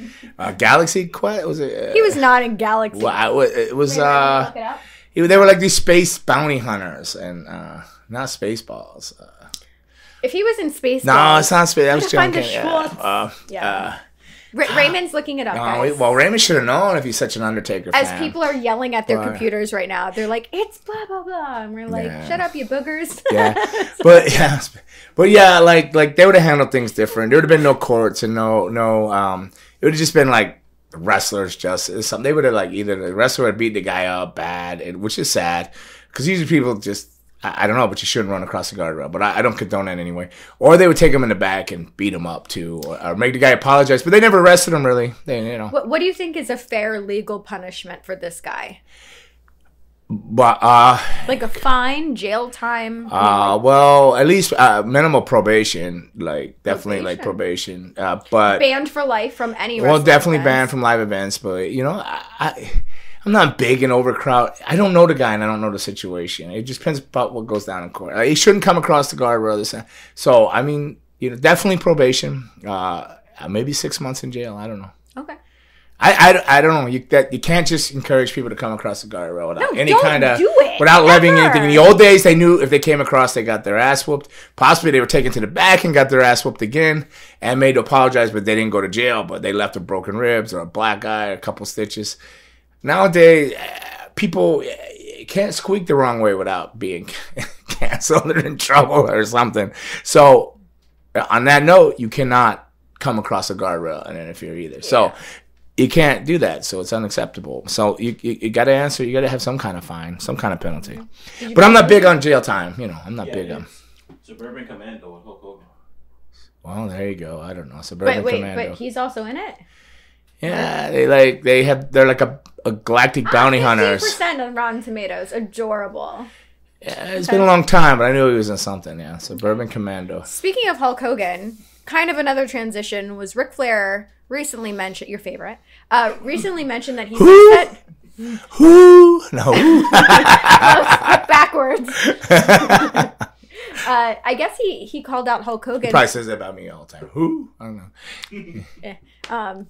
Galaxy Quest? Was it? He was not in Galaxy. Well, it was. They were like these space bounty hunters and not Spaceballs. If he was in Spaceballs, no, it's not Spaceballs. I was joking. Raymond's looking it up, guys. Well, Raymond should have known if he's such an Undertaker fan. As people are yelling at their computers right now, they're like, it's blah, blah, blah. And we're like, shut up, you boogers. Yeah. But like they would have handled things different. There would have been no courts and no, it would have just been like wrestlers justice. Something. They would have like either the wrestler would beat the guy up bad, which is sad because usually people just, I don't know, but you shouldn't run across the guardrail. But I don't condone that anyway. Or they would take him in the back and beat him up, too. Or make the guy apologize. But they never arrested him, really. They, you know. What do you think is a fair legal punishment for this guy? Like a fine, jail time? Well, at least minimal probation. Like, definitely like probation. But banned for life from any wrestling events. Banned from live events. But, you know, I'm not big and overcrowd. I don't know the guy and I don't know the situation. It just depends about what goes down in court. He shouldn't come across the guardrail. So, I mean, you know, definitely probation. Maybe 6 months in jail. I don't know. Okay. I don't know. You can't just encourage people to come across the guardrail without any kind of without levying anything. In the old days, they knew if they came across, they got their ass whooped. Possibly they were taken to the back and got their ass whooped again and made to apologize, but they didn't go to jail. But they left with broken ribs or a black eye, or a couple stitches. Nowadays, people can't squeak the wrong way without being canceled or in trouble or something. So, on that note, you cannot come across a guardrail and interfere either. Yeah. So, you can't do that. So, it's unacceptable. So, you got to answer. You got to have some kind of fine, some kind of penalty. But I'm not big on jail time. You know, I'm not big on. Suburban Commando with Hulk Hogan. Well, there you go. I don't know. Commando. But he's also in it? Yeah, they're like a galactic bounty hunters. 50% on Rotten Tomatoes, adorable. Yeah, it's been a long time, but I knew he was in something. Yeah, Suburban Commando. Speaking of Hulk Hogan, kind of another transition was Ric Flair recently mentioned your favorite. Recently mentioned that he backwards. I guess he called out Hulk Hogan. He probably says that about me all the time. Who? I don't know. He was.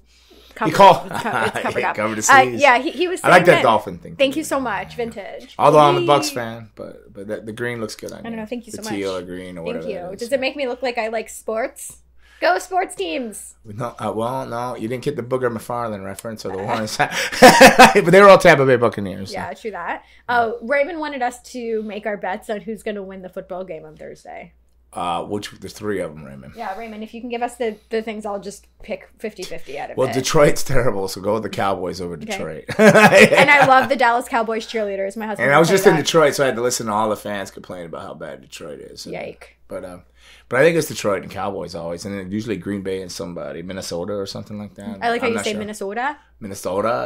I like that dolphin thing. Thank you so much, vintage. Although I'm a Bucks fan, but the green looks good on you. I don't know. Thank you so much. The teal or green or whatever. Thank you. Does it make me look like I like sports? Go sports teams. No, well, no, you didn't get the Booger McFarland reference or the Warrens, but they were all Tampa Bay Buccaneers. So. Yeah, true that. Raymond wanted us to make our bets on who's going to win the football game on Thursday. Which there's three of them, Raymond. Yeah, Raymond, if you can give us the things, I'll just pick 50-50 out of it. Well, Detroit's terrible, so go with the Cowboys over Detroit. Okay. And I love the Dallas Cowboys cheerleaders. My husband. And I was just in Detroit, so I had to listen to all the fans complain about how bad Detroit is. Yike. But I think it's Detroit and Cowboys always, and then usually Green Bay and somebody, Minnesota or something like that. I like how you say Minnesota. Minnesota.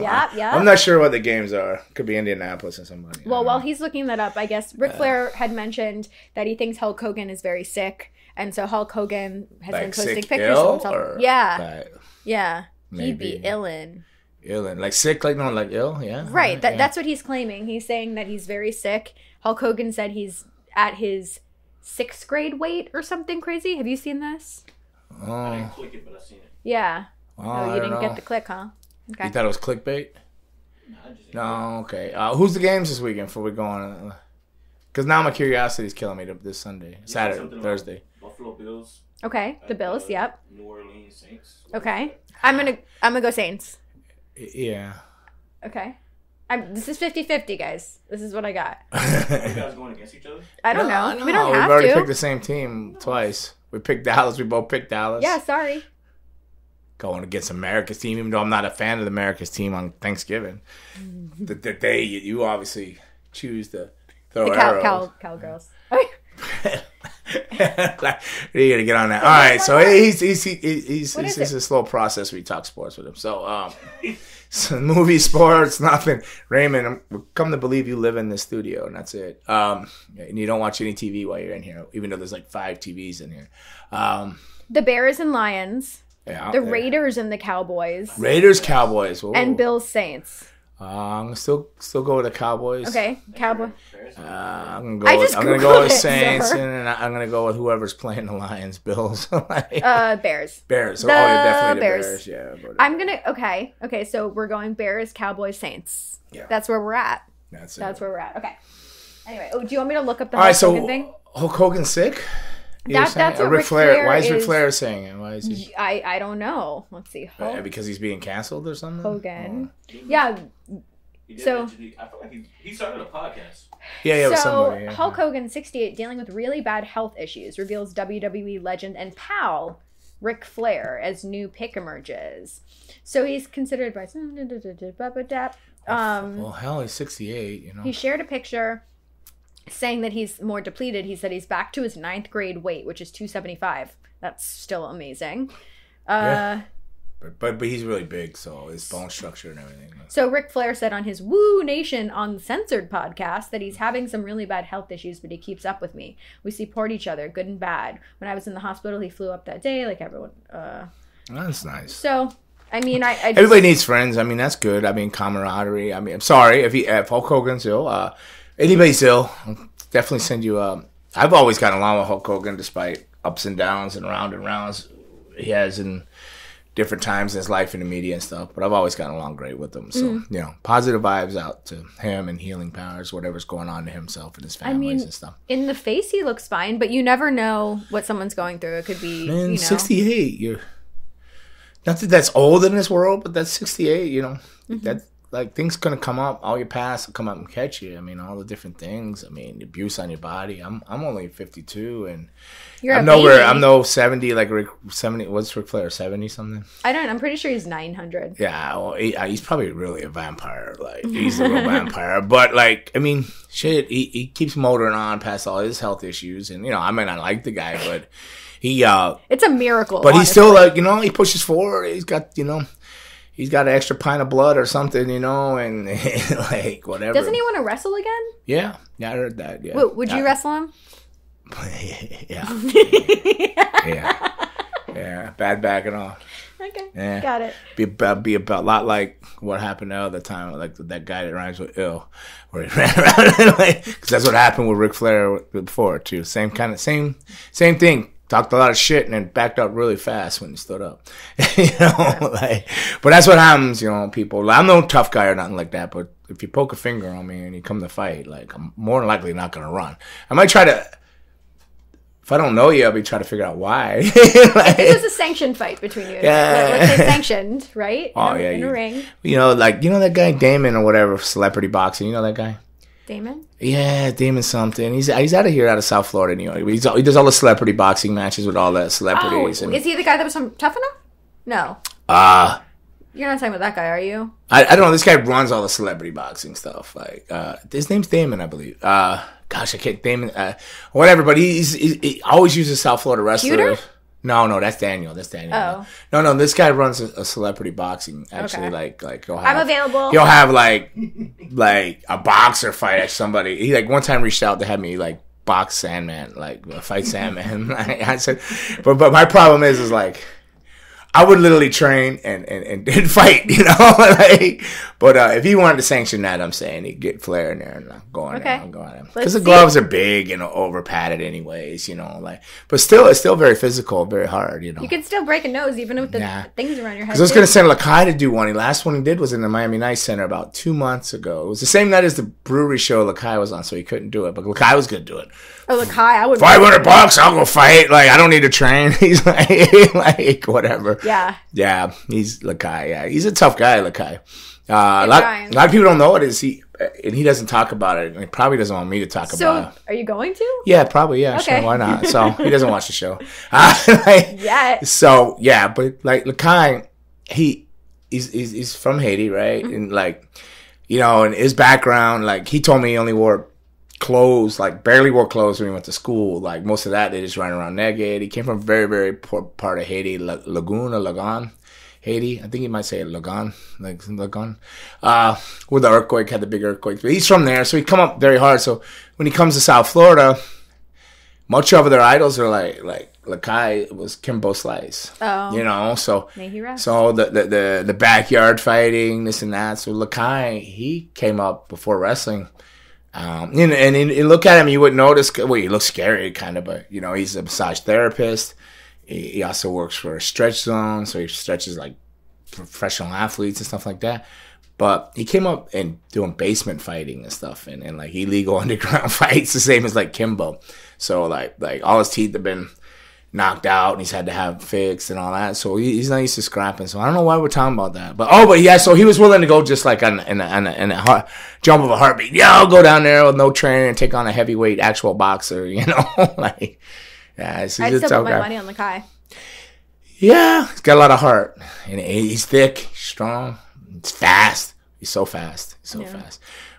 Yeah. I'm not sure what the games are. Could be Indianapolis and somebody. Well, while he's looking that up, I guess Ric Flair had mentioned that he thinks Hulk Hogan is very sick, and so Hulk Hogan has been posting pictures of himself. Yeah. Maybe. He'd be illin'. Like sick, like not like ill, yeah. Right. That's what he's claiming. He's saying that he's very sick. Hulk Hogan said he's at his 6th grade weight or something crazy. Have you seen this? Oh. I didn't click it, but I've seen it. Yeah. Oh, no, you didn't get the click, huh? Okay. You thought it was clickbait? No, okay. Who's the games this weekend before we go on? Because now my curiosity is killing me this Sunday. Saturday, Thursday. Buffalo Bills. Okay, the Bills, yep. New Orleans Saints. Okay. I'm gonna go Saints. Yeah. Okay. This is 50-50, guys. This is what I got. Are you guys going against each other? I don't know. No, we don't have to. We've already picked the same team twice. We picked Dallas. We both picked Dallas. Yeah, sorry. Going against America's team, even though I'm not a fan of America's team on Thanksgiving. The day you obviously choose to throw arrows. Cowgirls. You gotta get on that. All right, so it's a slow process. We talk sports with him. So, so movie, sports, nothing. Raymond, I've come to believe you live in this studio, and that's it. And you don't watch any TV while you're in here, even though there's like 5 TVs in here. The Bears and Lions, the Raiders and the Cowboys, Cowboys, whoa. And Bills Saints. I'm still go with the Cowboys. Okay, Cowboys. I'm gonna go with Saints, and I'm gonna go with whoever's playing the Lions, Bills. Bears. Bears. Oh, yeah, definitely Bears. The Bears. Yeah. Okay. So we're going Bears, Cowboys, Saints. Yeah. That's where we're at. That's where we're at. Okay. Anyway, do you want me to look up the Hulk Hogan thing? Hulk Hogan's sick. That's what Ric Flair. Why is Ric Flair saying it? Why is he? I don't know. Let's see. Because he's being canceled or something. Hogan. Oh. Yeah. So I feel like he started a podcast. Yeah. So somebody, Hulk Hogan, 68, dealing with really bad health issues, reveals WWE legend and pal Ric Flair as new pick emerges. So he's considered by. Well, hell, he's 68. You know. He shared a picture. Saying that he's more depleted, he said he's back to his 9th grade weight, which is 275. That's still amazing. But he's really big, so his bone structure and everything. So Ric Flair said on his Woo Nation Uncensored podcast that he's having some really bad health issues, but he keeps up with me. We support each other, good and bad. When I was in the hospital, he flew up that day, like everyone. That's nice. So. I mean, I just, everybody needs friends. I mean, that's good. I mean, camaraderie. I mean, I'm sorry if Hulk Hogan's ill. Anybody's ill, I'll definitely send you. I've always gotten along with Hulk Hogan, despite ups and downs and rounds he has in different times in his life in the media and stuff. But I've always gotten along great with him. So you know, positive vibes out to him and healing powers, whatever's going on to himself and his families and stuff. In the face, he looks fine, but you never know what someone's going through. It could be 68. Not that that's old in this world, but that's 68, you know. That's like things gonna come up, all your past will come up and catch you. I mean, all the different things. I mean, the abuse on your body. I'm only 52 and I'm no 70 like Rick 70. What's Ric Flair 70 something? I don't. I'm pretty sure he's 900. Yeah, well, he's probably really a vampire. Like he's a real vampire. But like, I mean, shit. He keeps motoring on past all his health issues, and you know, I mean, I like the guy, but. It's a miracle. But honestly. He's still like, you know, he pushes forward. He's got an extra pint of blood or something, you know, and like whatever. Doesn't he want to wrestle again? Yeah, I heard that. Yeah. Wait, would you wrestle him? Yeah. Yeah. Bad back and all. Okay. Yeah. Got it. Be a lot like what happened the other time, like that guy that rhymes with ill, where he ran around and like, because that's what happened with Ric Flair before too. Same thing. Talked a lot of shit and then backed up really fast when he stood up. You know, like, but that's what happens, you know, people. Like, I'm no tough guy or nothing like that, but if you poke a finger on me and you come to fight, like, I'm more than likely not going to run. I might try to, if I don't know you, I'll be trying to figure out why. Like, this is a sanctioned fight between you. Yeah. Like they sanctioned, right? Oh, in a ring. You know, like, you know that guy, Damon or whatever, celebrity boxing, you know that guy? Damon? Yeah, Damon something. He's out of here, out of South Florida, New York. He does all the celebrity boxing matches with all the celebrities. Oh, is he the guy that was from Tough Enough? No. You're not talking about that guy, are you? I don't know. This guy runs all the celebrity boxing stuff. Like, his name's Damon, I believe. Gosh, I can't Damon. Whatever, but he always uses South Florida wrestlers. Cuter? No, that's Daniel. Oh. No, this guy runs a celebrity boxing. Actually, okay. like he'll have, I'm available. He'll have like a boxer fight at somebody. He like one time reached out to have me like box Sandman, like fight Sandman. I said, but my problem is like. I would literally train and fight, you know? Like, but if he wanted to sanction that, I'm saying he'd get Flair in there and I'm going. Because the gloves are big and over padded anyways, you know? Like, but still, it's still very physical, very hard, you know? You can still break a nose even with the things around your head. Because I was going to send Lakai to do one. The last one he did was in the Miami Night Center about 2 months ago. It was the same night as the brewery show Lakai was on, so he couldn't do it. But Lakai was going to do it. Oh, Lakai, I would. $500, I'll go fight. Like, I don't need to train. He's like whatever. Yeah, he's Lakai. Yeah, he's a tough guy, Lakai. A lot of people don't know it is he, and he doesn't talk about it. And he probably doesn't want me to talk about it. So, are you going to? Yeah, probably. Yeah, okay. Sure. Why not? So he doesn't watch the show. So yeah, but like Lakai, he's from Haiti, right? Mm-hmm. And like, you know, and his background, like he told me he only wore clothes, like barely wore clothes when he went to school. Like most of that, they just ran around naked. He came from a very, very poor part of Haiti, Lagan, Haiti. I think he might say Lagan, like Lagan, with the earthquake, had the big earthquake. But he's from there, so he come up very hard. So when he comes to South Florida, much of their idols are like Lakai was Kimbo Slice. Oh, you know, so the backyard fighting, this and that. So Lakai, he came up before wrestling. And look at him, you would notice, well, he looks scary kind of, but, you know, he's a massage therapist. He also works for a stretch zone, so he stretches like professional athletes and stuff like that. But he came up and doing basement fighting and stuff and like illegal underground fights, the same as like Kimbo. So like all his teeth have been knocked out and he's had to have fixed and all that. So he's not used to scrapping. So I don't know why we're talking about that. But yeah, so he was willing to go just like in a jump of a heartbeat. Yeah, I'll go down there with no trainer and take on a heavyweight actual boxer, you know? Like, yeah, I'd still put my money on Lakai. Yeah, he's got a lot of heart. And he's thick, strong, he's fast. He's so fast.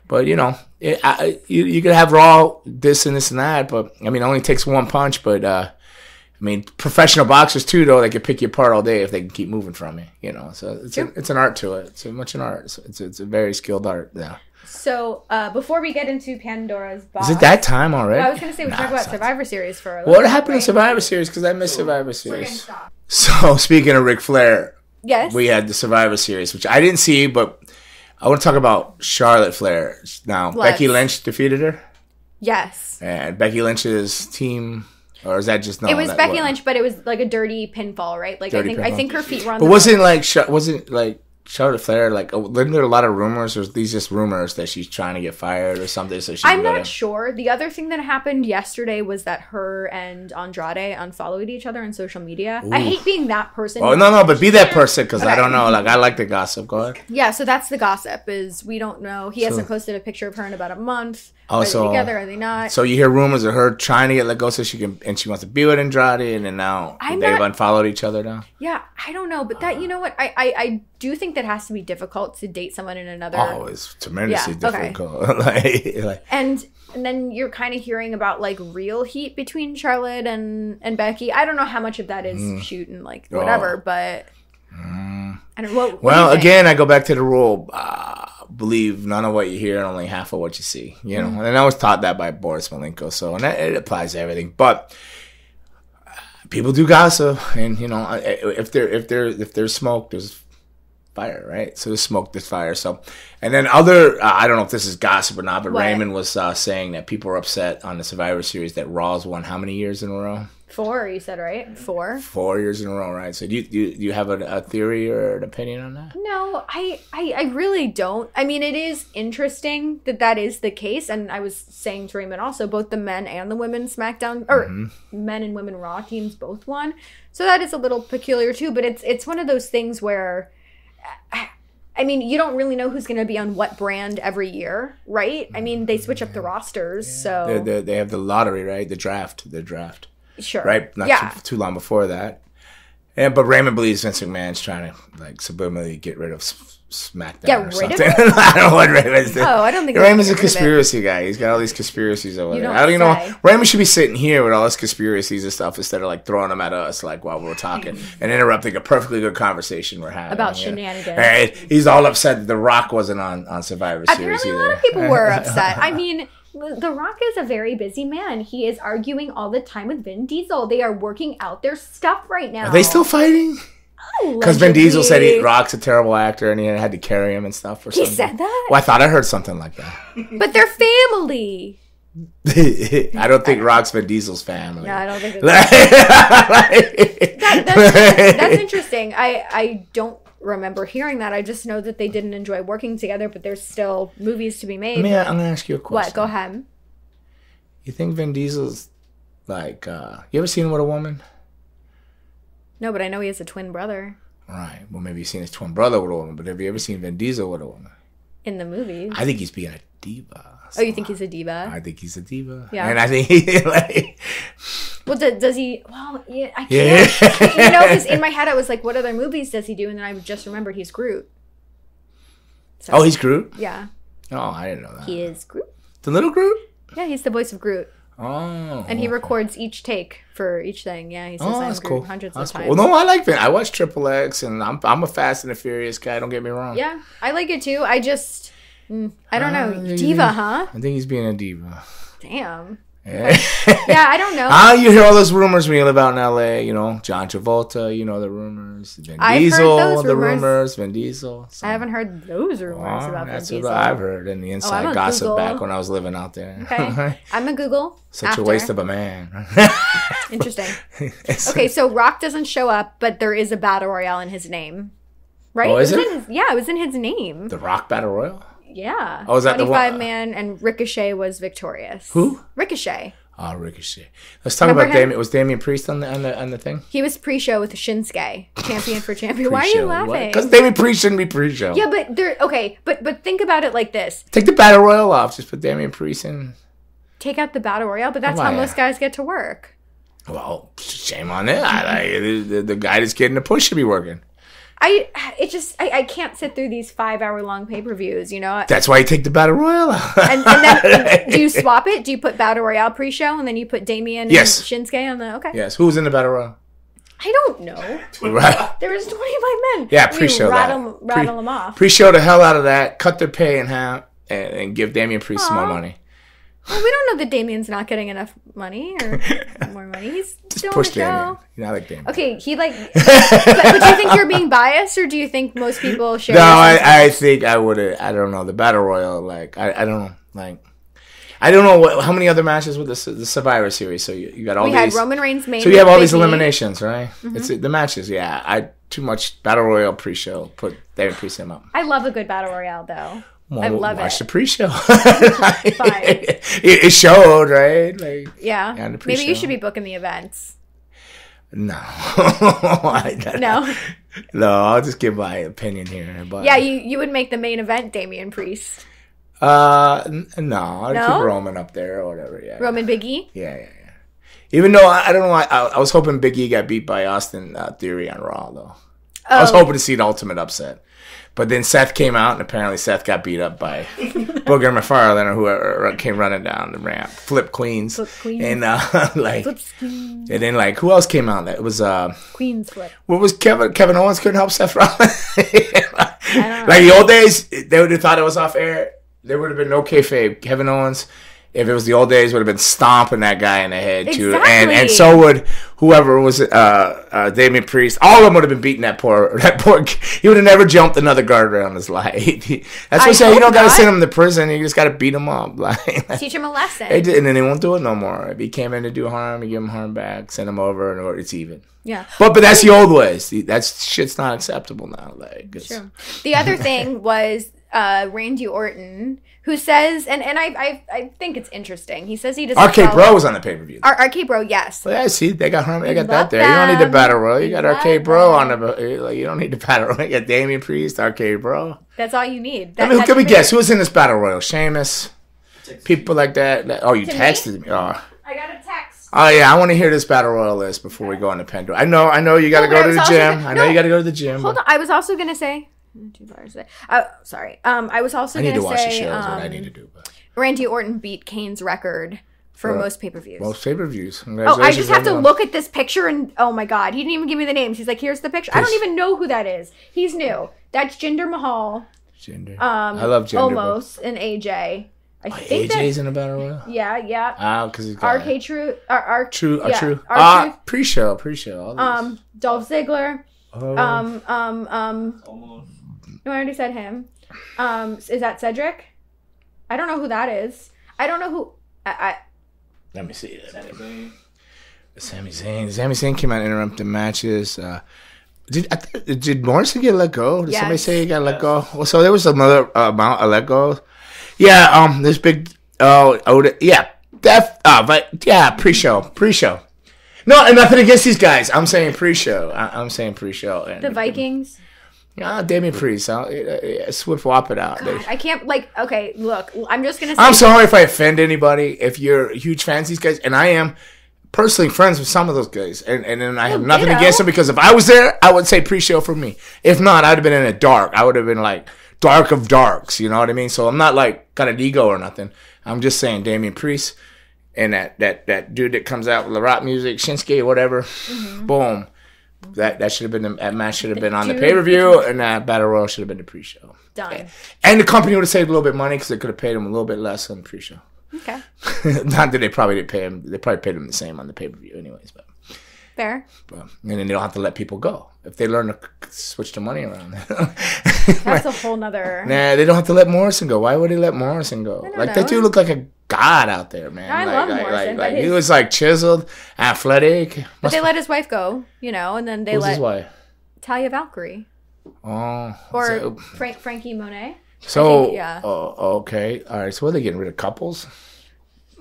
But, you know, you could have Raw this and that, but, I mean, it only takes one punch, but, I mean, professional boxers, too, though, they could pick you apart all day if they can keep moving from it, you know. So it's an art to it. It's much an art. It's a very skilled art, yeah. So before we get into Pandora's Box. Is it that time already? Well, I was going to say we talk about Survivor Series for a little bit. What happened in Survivor Series? Because I missed Survivor Series. So speaking of Ric Flair, yes, we had the Survivor Series, which I didn't see, but I want to talk about Charlotte Flair now. Becky Lynch defeated her? Yes. And Becky Lynch's team... Or is that just not? It was Becky Lynch, but it was like a dirty pinfall, right? Like I think her feet were on. But wasn't Charlotte Flair like? Wasn't there a lot of rumors, or are these just rumors that she's trying to get fired or something? So she. I'm not sure. The other thing that happened yesterday was that her and Andrade unfollowed each other on social media. Ooh. I hate being that person. Oh no, but be that person because I don't know. Like I like the gossip. Go ahead. Yeah, so that's the gossip. Is we don't know. He hasn't posted a picture of her in about a month. Are they together? Are they not? So you hear rumors of her trying to get let go so she can, and she wants to be with Andrade, and then now they've unfollowed each other now? Yeah, I don't know. But that, you know what? I do think that has to be difficult to date someone in another. Oh, it's tremendously difficult. Okay. And then you're kind of hearing about like real heat between Charlotte and Becky. I don't know how much of that is shoot and like whatever, but... I don't, well, again, I go back to the rule... believe none of what you hear and only half of what you see, you know. And I was taught that by Boris Malenko, so and it applies to everything. But people do gossip, and you know, if there's smoke, there's fire, right? So there's smoke, there's fire. So, and then other, I don't know if this is gossip or not, but Raymond was saying that people were upset on the Survivor Series that Raw's won how many years in a row? 4, you said, right? 4 years in a row, right? So do you have a theory or an opinion on that? No, I really don't. I mean, it is interesting that is the case. And I was saying to Raymond also, both the men and the women SmackDown, or men and women Raw teams both won. So that is a little peculiar too. But it's one of those things where I mean, you don't really know who's going to be on what brand every year, right? I mean, they switch up the rosters, so... They have the lottery, right? The draft. Sure. Right? Not too long before that. But Raymond believes Vince McMahon's trying to, like, subliminally get rid of SmackDown or something. I don't know what Raymond's doing. Oh, I don't think... Raymond's a conspiracy guy. He's got all these conspiracies over there. I don't even know... Raymond should be sitting here with all his conspiracies and stuff instead of, like, throwing them at us, like, while we're talking and interrupting a perfectly good conversation we're having. About shenanigans. Right? He's all upset that The Rock wasn't on Survivor Series either. Apparently a lot of people were upset. I mean... The Rock is a very busy man. He is arguing all the time with Vin Diesel. They are working out their stuff right now. Are they still fighting? Because Vin Diesel said Rock's a terrible actor and he had to carry him and stuff. He said that? Well, I thought I heard something like that. But they're family. I don't think Rock's Vin Diesel's family. No, I don't think it's that's interesting. I don't remember hearing that. I just know that they didn't enjoy working together, but there's still movies to be made. I'm gonna ask you a question. What? Go ahead. You think Vin Diesel's like you ever seen him with a woman? No, but I know he has a twin brother. Right. Well, maybe you've seen his twin brother with a woman, but have you ever seen Vin Diesel with a woman? In the movie. I think he's being a diva. So you think he's a diva? I think he's a diva. Yeah. And I think he like... Well, does he... Well, yeah, I can't... Yeah. You know, because in my head I was like, what other movies does he do? And then I just remembered he's Groot. So, he's Groot? Yeah. Oh, I didn't know that. He is Groot. The little Groot? Yeah, he's the voice of Groot. Oh. And he records each take for each thing. Yeah, he says I'm Groot hundreds of times. Well, no, I like it. I watch Triple X, and I'm a Fast and the Furious guy. Don't get me wrong. Yeah, I like it too. I just... I don't know. Diva, huh? I think he's being a diva. Damn. Yeah, I don't know. You hear all those rumors when you live out in LA, you know, John Travolta, you know, the rumors. Vin Diesel. So. I haven't heard those rumors about Vin Diesel. That's what I've heard in the inside gossip back when I was living out there. Okay. I'm a Google. Such a waste of a man. Interesting. Okay, so Rock doesn't show up, but there is a battle royale in his name. Right? Oh, is it? Yeah, it was in his name. The Rock battle royale? Yeah. Oh, is that the one? 25-man, and Ricochet was victorious. Who? Ricochet. Oh, Ricochet. Let's talk about Damien. Was Damien Priest on the thing? He was pre-show with Shinsuke, champion for champion. Why are you laughing? Because Damien Priest shouldn't be pre-show. Yeah, but they're okay. But think about it like this: take the battle royal off, just put Damien Priest in. Take out the battle royal, but that's how most guys get to work. Well, shame on it. The guy that's getting the push should be working. I can't sit through these 5-hour-long pay-per-views, you know? That's why you take the Battle Royale out. and then do you swap it? Do you put Battle Royale pre-show and then you put Damien and Shinsuke on the... Okay. Yes. Who was in the Battle Royale? I don't know. There was 25 men. Yeah, pre-show rattle them off. Pre-show the hell out of that. Cut their pay in half and give Damien Priest some more money. Well, we don't know that Damien's not getting enough money or more money. He's still on the show. You're not like Damien. Okay, but do you think you're being biased, or do you think most people share? No, I think I would have. I don't know the battle royal. Like I don't know. Like I don't know how many other matches with the Survivor Series. So you got all these. We had Roman Reigns main. So you have all these eliminations, right? Mm-hmm. It's the matches. Yeah, I too much battle royal pre-show. Put Damien Priest him up. I love a good battle royale though. Well, I love watch the pre-show. Like, it showed, right? Like, yeah. And the pre-show. Maybe you should be booking the events. No. No, I'll just give my opinion here. But yeah, you would make the main event Damien Priest. No, I'd keep Roman up there or whatever. Yeah. Roman Big E? Yeah. Even though, I don't know, I was hoping Big E got beat by Austin Theory on Raw, though. I was hoping to see an ultimate upset. But then Seth came out, and apparently Seth got beat up by Booger McFarland or whoever came running down the ramp. Flip Queens. And, and then, like, who else came out? It was... Queen's Flip. What was Kevin Owens couldn't help Seth Rollins? Like, the old days, they would have thought it was off air. There would have been no kayfabe. Kevin Owens... If it was the old days, would have been stomping that guy in the head, too. Exactly. And so would whoever was Damien Priest. All of them would have been beating that poor. He would have never jumped another guardrail in his life. That's what I'm saying. You don't got to send him to prison. You just got to beat him up. Like, teach him a lesson. And then they won't do it no more. If he came in to do harm, you give him harm back. Send him over, and it's even. Yeah. But that's the old ways. That shit's not acceptable now. Like, sure. The other thing was... Randy Orton, who says, and I think it's interesting. He says he doesn't. RK Bro was on the pay per view. RK Bro, yes. Well, yeah, see, they got her. They got that there. You don't need to battle royal. You got RK Bro on the. Like, you don't need to battle royal. You got Damien Priest, RK Bro. That's all you need. That, I mean, who can we guess? Who was in this battle royal? Sheamus, people like that. Oh, you texted me. Oh. I got a text. Oh yeah, I want to hear this battle royal list before we go on the Pandora. I know you got to go to the gym. I know you got to go to the gym. Hold on, I was also gonna say. 2 hours a day. Oh, sorry. I was also going to say... I need to watch the show is what I need to do. But. Randy Orton beat Kane's record for most pay-per-views. Most pay-per-views. Oh, I just have to look at this picture and... Oh, my God. He didn't even give me the names. He's like, here's the picture. Please. I don't even know who that is. He's new. That's Jinder Mahal. Jinder. I love Jinder. Almost. And AJ. I think AJ's in a battle royale? Yeah, yeah. Ah, because he's got... RK Truth. True. Pre-show. All Dolph Ziggler. Oh. Almost. No, I already said him. Is that Cedric? I don't know who that is. I don't know who... Let me see. Sami Zayn. Sami Zayn came out and interrupted matches. Did Morrison get let go? Did somebody say he got let go? Well, so there was another amount of let go. Yeah, this big... Pre-show. No, and nothing against these guys. I'm saying pre-show. I'm saying pre-show. And the Vikings... Damien Priest, Swift Wop it out. God, I can't, look, I'm just going to say. I'm sorry if I offend anybody, if you're huge fans of these guys, and I am personally friends with some of those guys, and I have nothing against them, because if I was there, I would say pre-show for me. If not, I would have been in the dark. I would have been like dark of darks, you know what I mean? So I'm not like got an ego or nothing. I'm just saying Damien Priest and that dude that comes out with the rock music, Shinsuke, whatever, boom. That should have been that match should have been on the pay per view, and that battle royal should have been the pre show. Done. And the company would have saved a little bit of money because they could have paid him a little bit less on the pre show. Okay. Not that they probably didn't pay him; they probably paid him the same on the pay per view, anyways. But fair. And then they don't have to let people go if they learn to switch the money around. That's a whole nother. Nah, they don't have to let Morrison go. Why would he let Morrison go? I don't know. That dude looked like a god out there, man. I love Morrison, he was like chiseled, athletic. But they let his wife go, you know, and then they let his wife? Talia Valkyrie. Oh. Or Frankie Monet. So think, yeah. Oh, okay. All right. So what are they getting rid of couples?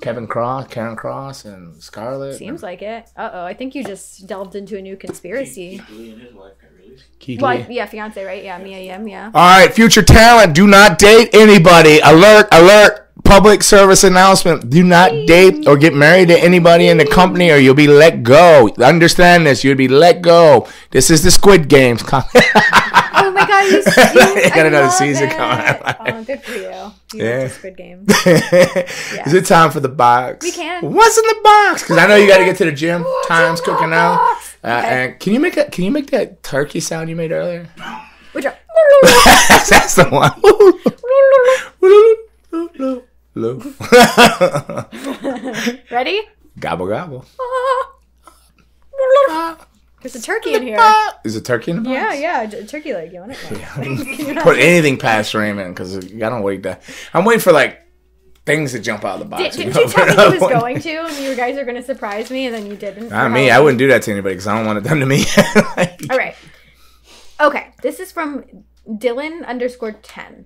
Karen Cross, and Scarlett. Seems like it. I think you just delved into a new conspiracy. Keith Lee and his wife got released. Fiance, right? Yeah, Mia. All right, future talent. Do not date anybody. Alert! Public service announcement. Do not date or get married to anybody in the company, or you'll be let go. Understand this. You'll be let go. This is the Squid Games. Oh my God! I got another season coming. Oh, good for you. You like Squid Game. Yeah. Is it time for the box? We can. What's in the box? Because I know you got to get to the gym. Time's cooking out. Okay. And can you make that turkey sound you made earlier? Which one? That's the one. Ready? Gobble gobble. There's a turkey in here. Is a turkey in the box? Yeah, turkey leg. You want it? Put anything past Raymond, because I don't wait that. I'm waiting for like things to jump out of the box. Did you tell me you was going to, and you guys are going to surprise me, and then you didn't? Not me. I wouldn't do that to anybody because I don't want it done to me. All right. Okay. This is from Dylan_10.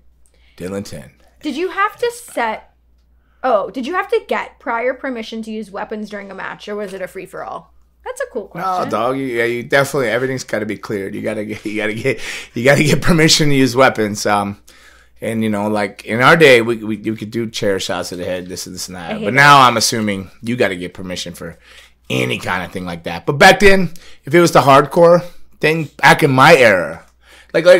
Dylan10. Did you have to get prior permission to use weapons during a match, or was it a free for all? That's a cool question. No, dog. You definitely, everything's got to be cleared. You gotta get permission to use weapons. And you know, like in our day, we could do chair shots to the head, this and that. But now I'm assuming you got to get permission for any kind of thing like that. But back then, if it was the hardcore thing, back in my era,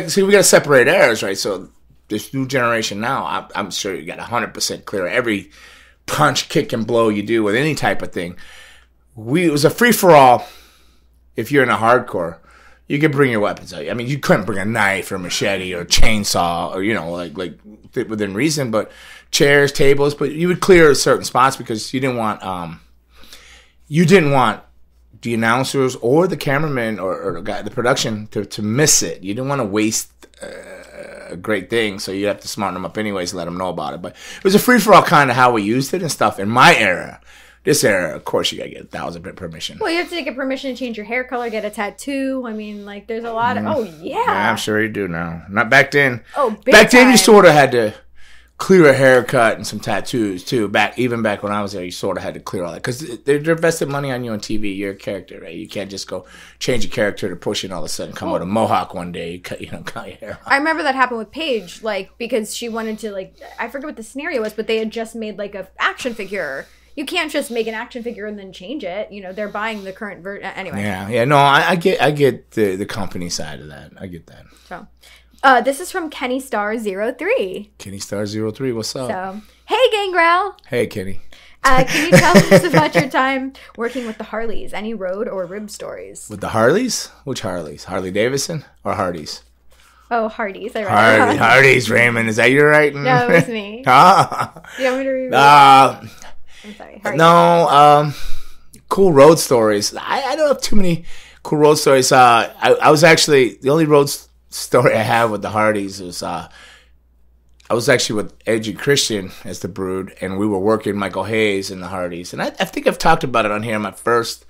see, we gotta separate eras, right? So this new generation now, I'm sure you got 100% clear every punch, kick, and blow you do with any type of thing. It was a free-for-all. If you're in a hardcore, you could bring your weapons out. I mean, you couldn't bring a knife or a machete or a chainsaw or, you know, like within reason, but chairs, tables. But you would clear certain spots because you didn't want the announcers or the cameraman or the production to miss it. You didn't want to waste a great thing, so you have to smarten them up anyways and let them know about it. But it was a free-for-all kind of how we used it and stuff in my era. This era, of course, you got to get 1,000-bit permission. Well, you have to get permission to change your hair color, get a tattoo. I mean, like, there's a lot of... Oh, yeah. Yeah, I'm sure you do now. Not back then. Oh, big Back time. Then, you sort of had to clear a haircut and some tattoos, too. Even back when I was there, you sort of had to clear all that. Because they're investing money on you on TV. You're a character, right? You can't just go change your character to push it and all of a sudden come out a mohawk one day. You cut, cut your hair off. I remember that happened with Paige, like, because she wanted to, like... I forget what the scenario was, but they had just made, like, an action figure... You can't just make an action figure and then change it. You know, they're buying the current version. Anyway. Yeah. No, I get the company side of that. I get that. So, this is from KennyStar03. KennyStar03, what's up? So, hey, Gangrel. Hey, Kenny. Can you tell us about your time working with the Harleys? Any road or rib stories? With the Harleys? Which Harleys? Harley Davidson or Hardee's? Oh, Hardee's. I read Hardy. Hardee's, Raymond. Is that you writing? No, it was me. You want me to read it? I'm sorry. No, cool road stories. I don't have too many cool road stories. I was actually, the only road story I have with the Hardys was I was actually with Edge and Christian as the Brood, and we were working Michael Hayes and the Hardys. And I think I've talked about it on here on my first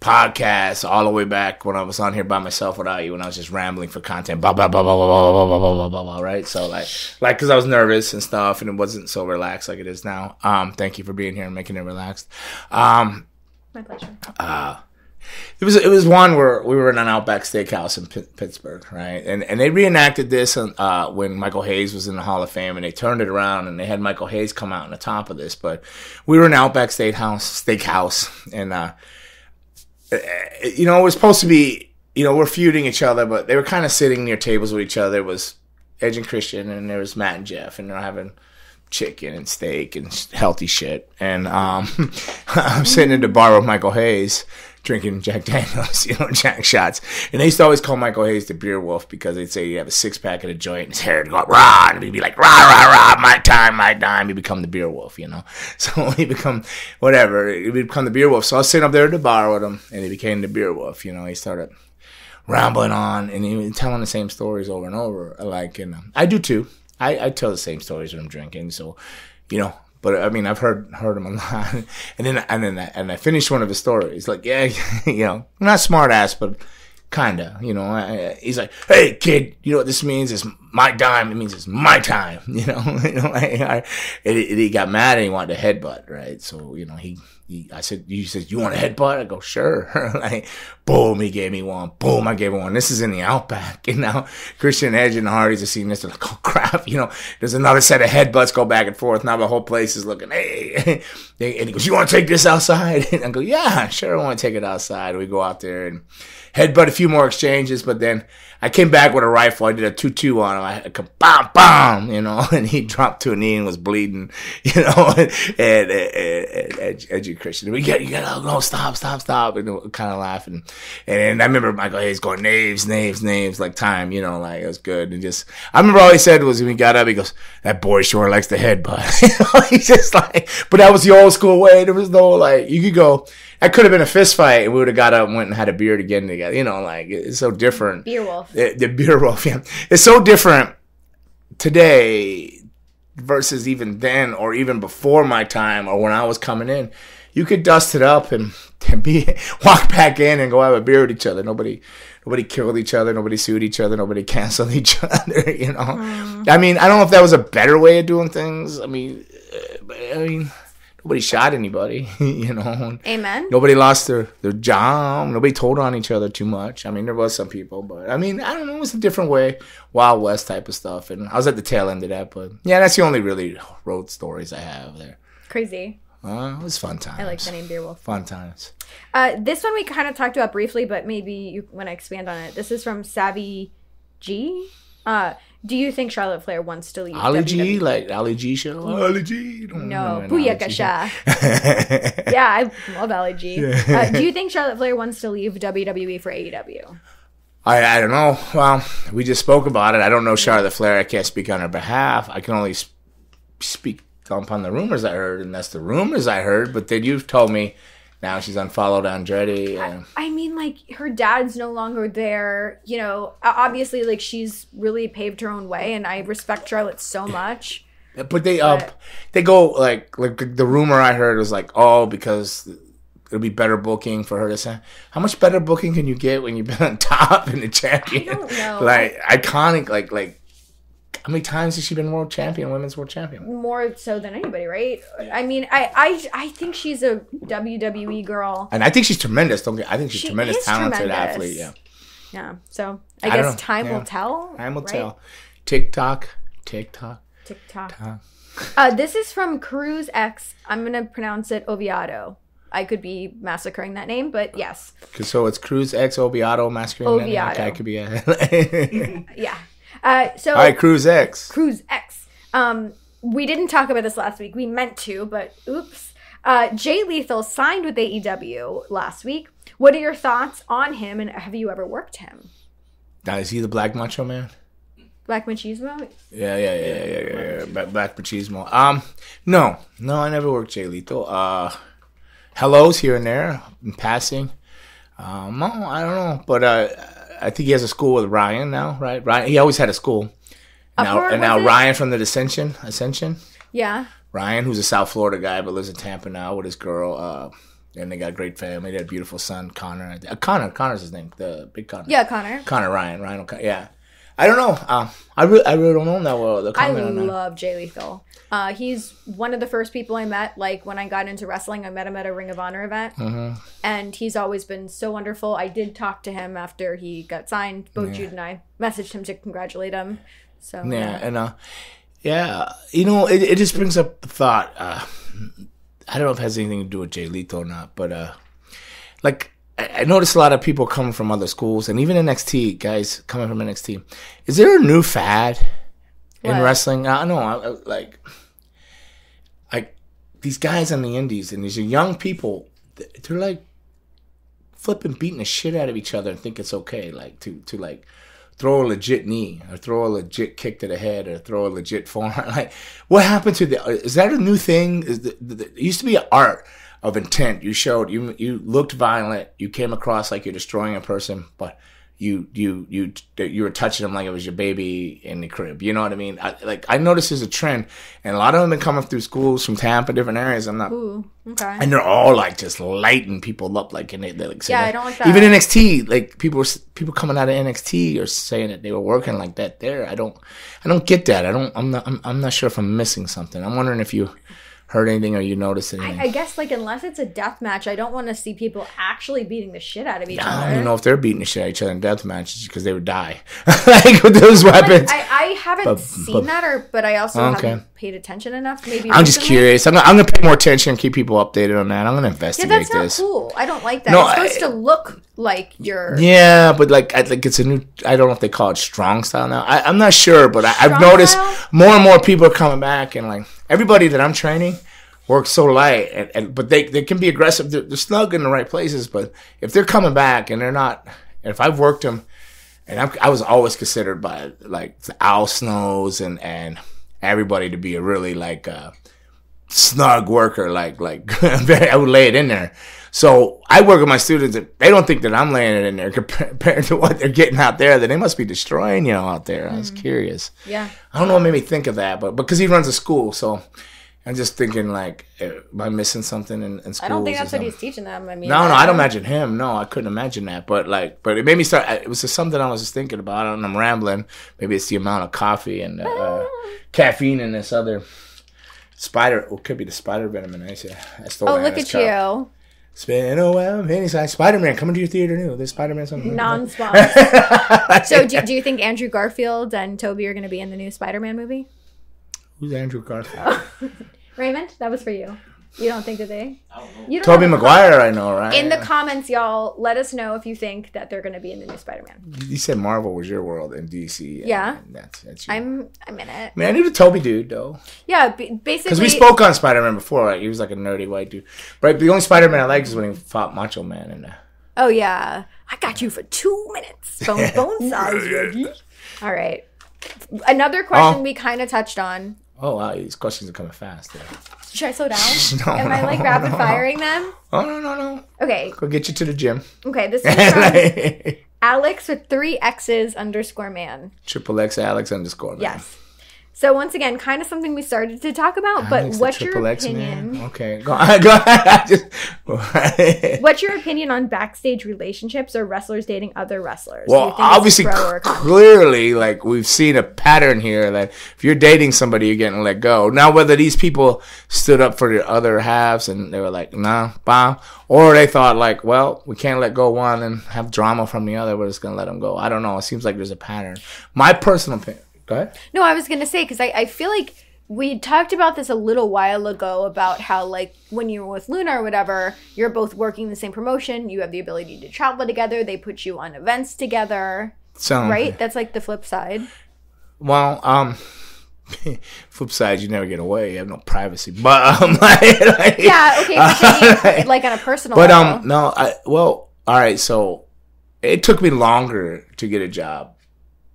podcast all the way back when I was on here by myself without you, when I was just rambling for content, blah, blah, blah, blah, blah, blah, blah, blah, blah, blah, blah, right? So, like, because I was nervous and stuff, and it wasn't so relaxed like it is now. Thank you for being here and making it relaxed. My pleasure. It was one where we were in an Outback Steakhouse in Pittsburgh, right? And they reenacted this when Michael Hayes was in the Hall of Fame, and they turned it around, and they had Michael Hayes come out on the top of this. But we were in Outback Steakhouse, and, you know, it was supposed to be, you know, we're feuding each other, but they were kind of sitting near tables with each other. It was Edge and Christian, and there was Matt and Jeff, and they're having chicken and steak and healthy shit. And I'm sitting at the bar with Michael Hayes drinking Jack Daniels, you know, Jack shots. And they used to always call Michael Hayes the beer wolf, because they'd say he'd have a six-pack of the joint, and his hair would go up, rah, and he'd be like, rah, rah, rah, my dime, he'd become the beer wolf, you know. So he'd become, whatever, he'd become the beer wolf. So I was sitting up there at the bar with him, and he became the beer wolf, you know. He started rambling on, and he was telling the same stories over and over, like, you know. I do, too. I tell the same stories when I'm drinking, so, you know. But I mean, I've heard him a lot, and then I finished one of his stories. Like, yeah, you know, not smart ass, but kinda, you know. He's like, "Hey, kid, you know what this means? It's my dime. It means it's my time." You know, and he got mad and he wanted a headbutt, right? So, you know, I said, "You said you want a headbutt?" I go, "Sure." Like, boom, he gave me one. Boom, I gave him one. This is in the Outback, and now Christian, Edge, and the Hardys are seeing this. They're like, "Oh crap!" You know, there's another set of headbutts go back and forth. Now the whole place is looking. Hey, and he goes, "You want to take this outside?" And I go, "Yeah, sure, I want to take it outside." We go out there and headbutt a few more exchanges, but then I came back with a rifle. I did a 2-2 on him. I had a bam, bam, you know, and he dropped to a knee and was bleeding, you know, and Edgy Christian, you gotta go, stop, and kind of laughing. And I remember Michael Hayes going, names, like time, you know, like it was good. And just, I remember all he said was when he got up, he goes, "That boy sure likes the headbutt." You know, he's just like, but that was the old school way. There was no, like, you could go, that could have been a fist fight, and we would have got up and went and had a beer again together. You know, like, it's so different. Beer wolf. The beer wolf, yeah. It's so different today versus even then or even before my time or when I was coming in. You could dust it up and walk back in and go have a beer with each other. Nobody killed each other. Nobody sued each other. Nobody canceled each other, you know. I mean, I don't know if that was a better way of doing things. I mean... Nobody shot anybody, you know. Amen. Nobody lost their job. Nobody told on each other too much. I mean, there was some people, but I mean, I don't know. It was a different way, Wild West type of stuff. And I was at the tail end of that, but yeah, that's the only really road stories I have there. Crazy. It was fun times. I like the name Beer Wolf. Fun times. This one we kind of talked about briefly, but maybe you want to expand on it. This is from Savvy G. Do you think Charlotte Flair wants to leave WWE? G, like Ali G show? Ali G. No, Booyakasha. Yeah, I love Ali G. Do you think Charlotte Flair wants to leave WWE for AEW? I don't know. Well, we just spoke about it. I don't know Charlotte Flair. I can't speak on her behalf. I can only speak upon the rumors I heard, and that's the rumors I heard. But then you've told me now she's unfollowed Andrade. I mean, like, her dad's no longer there. You know, obviously, like, she's really paved her own way, and I respect Charlotte so much. But they go like the rumor I heard was like, oh, because it'll be better booking for her to say. How much better booking can you get when you've been on top and the champion? I don't know. Like iconic, like how many times has she been world champion, women's world champion? More so than anybody, right? I mean, I think she's a WWE girl, and I think she's tremendous. Don't get, I think she's tremendous, talented athlete. Yeah. Yeah. So I guess time will tell. Time will tell. TikTok. This is from Cruz X. I'm going to pronounce it Oviedo. I could be massacring that name, but yes. So it's Cruz X Oviedo massacring Oviedo. That name. Okay, I could be a... Yeah. So all right, Cruz X. Cruz X. We didn't talk about this last week. We meant to, but oops. Jay Lethal signed with AEW last week. What are your thoughts on him, and have you ever worked him? Now, is he the Black Macho Man? Black Machismo? Yeah. Black Machismo. No, I never worked Jay Lethal. Hellos here and there in passing. No, I don't know, but I think he has a school with Ryan now, right? Ryan, he always had a school. Now Ryan from the Ascension. Yeah. Ryan, who's a South Florida guy but lives in Tampa now with his girl. And they got a great family. They had a beautiful son, Connor. Connor's his name. The big Connor. Yeah, Connor. Connor Ryan. Ryan O'Connor. Yeah. I don't know. I really don't know him that well. I love Jay Lethal. He's one of the first people I met. Like when I got into wrestling, I met him at a Ring of Honor event, and he's always been so wonderful. I did talk to him after he got signed. Both Jude and I messaged him to congratulate him. So it just brings up the thought. I don't know if it has anything to do with Jay Lethal or not, but I noticed a lot of people coming from other schools, and even NXT guys coming from NXT. Is there a new fad in wrestling? I don't know. Like these guys on the indies, and these are young people. They're like flipping, beating the shit out of each other, and think it's okay, like to throw a legit knee, or throw a legit kick to the head, or throw a legit forearm. Like, what happened to the? Is that a new thing? It used to be an art of intent. You showed you looked violent. You came across like you're destroying a person, but you were touching them like it was your baby in the crib. You know what I mean? I noticed there's a trend, and a lot of them been coming through schools from Tampa, different areas. I'm not. Ooh, okay. And they're all like just lighting people up, like, and they're like saying, yeah, I don't like that. Even NXT, like people coming out of NXT are saying that they were working like that there. I don't get that. I'm not sure if I'm missing something. I'm wondering if you heard anything or you noticed anything. I guess, like, unless it's a death match, I don't want to see people actually beating the shit out of each other. I don't know if they're beating the shit out of each other in death matches because they would die like with those weapons. Like, I haven't seen that, but I also haven't paid attention enough. Maybe I'm just curious. I'm going to pay more attention and keep people updated on that. I'm going to investigate this. Yeah, that's not cool. I don't like that. No, it's supposed to look like you're... Yeah, but, like, I think it's a new... I don't know if they call it strong style now. I'm not sure, but I've noticed more and more people are coming back and, like... Everybody that I'm training works so light, but they can be aggressive. They're snug in the right places, but if they're coming back and they're not, if I've worked them, and I was always considered by like Al Snows and everybody to be a really like snug worker, like I would lay it in there. So I work with my students, and they don't think that I'm laying it in there compared to what they're getting out there, that they must be destroying, you know, out there. I was curious. Yeah. I don't know what made me think of that, but because he runs a school, so I'm just thinking, like, am I missing something in school? I don't think that's what he's teaching them. I mean, no, I don't imagine him. No, I couldn't imagine that. But it made me start. It was just something I was just thinking about, and I'm rambling. Maybe it's the amount of coffee and caffeine and this other spider. Well, it could be the spider venom. And I said, I stole Anna's look at cup. You. It's been a while. Spider-Man coming to your theater new. There's Spider-Man something. Non-sponsor. So do you think Andrew Garfield and Toby are going to be in the new Spider-Man movie? Who's Andrew Garfield? Oh. Raymond, that was for you. You don't think that they? You don't Toby Maguire, I know, right? In the comments, y'all, let us know if you think that they're going to be in the new Spider-Man. You said Marvel was your world in DC. Yeah. And that's your... I'm in it. I mean, I knew the Toby dude, though. Yeah, basically. Because we spoke on Spider-Man before, right? He was like a nerdy white dude. Right? The only Spider-Man I liked is when he fought Macho Man. Oh, yeah. I got you for 2 minutes. Bone size, baby. All right. Another question we kind of touched on. Oh, wow. These questions are coming fast. Yeah. Should I slow down? No, Am I like rapid firing them? Oh, no. Okay. Go get you to the gym. Okay, this is from Alex with 3 X's _man. XXX Alex _man. Yes. So once again, kind of something we started to talk about, but what's your opinion? Man. Okay, go ahead. What's your opinion on backstage relationships or wrestlers dating other wrestlers? Well, obviously, clearly, like we've seen a pattern here that if you're dating somebody, you're getting let go. Now, whether these people stood up for the other halves and they were like, nah, bye, or they thought like, well, we can't let go one and have drama from the other, we're just gonna let them go. I don't know. It seems like there's a pattern. My personal opinion. Go ahead. No, I was going to say, because I feel like we talked about this a little while ago about how, like, when you're with Luna or whatever, you're both working in the same promotion. You have the ability to travel together. They put you on events together. So, right? That's, like, the flip side. Well, flip side, you never get away. You have no privacy. But, yeah, okay. But you mean, like, on a personal level. But, all right. So, it took me longer to get a job.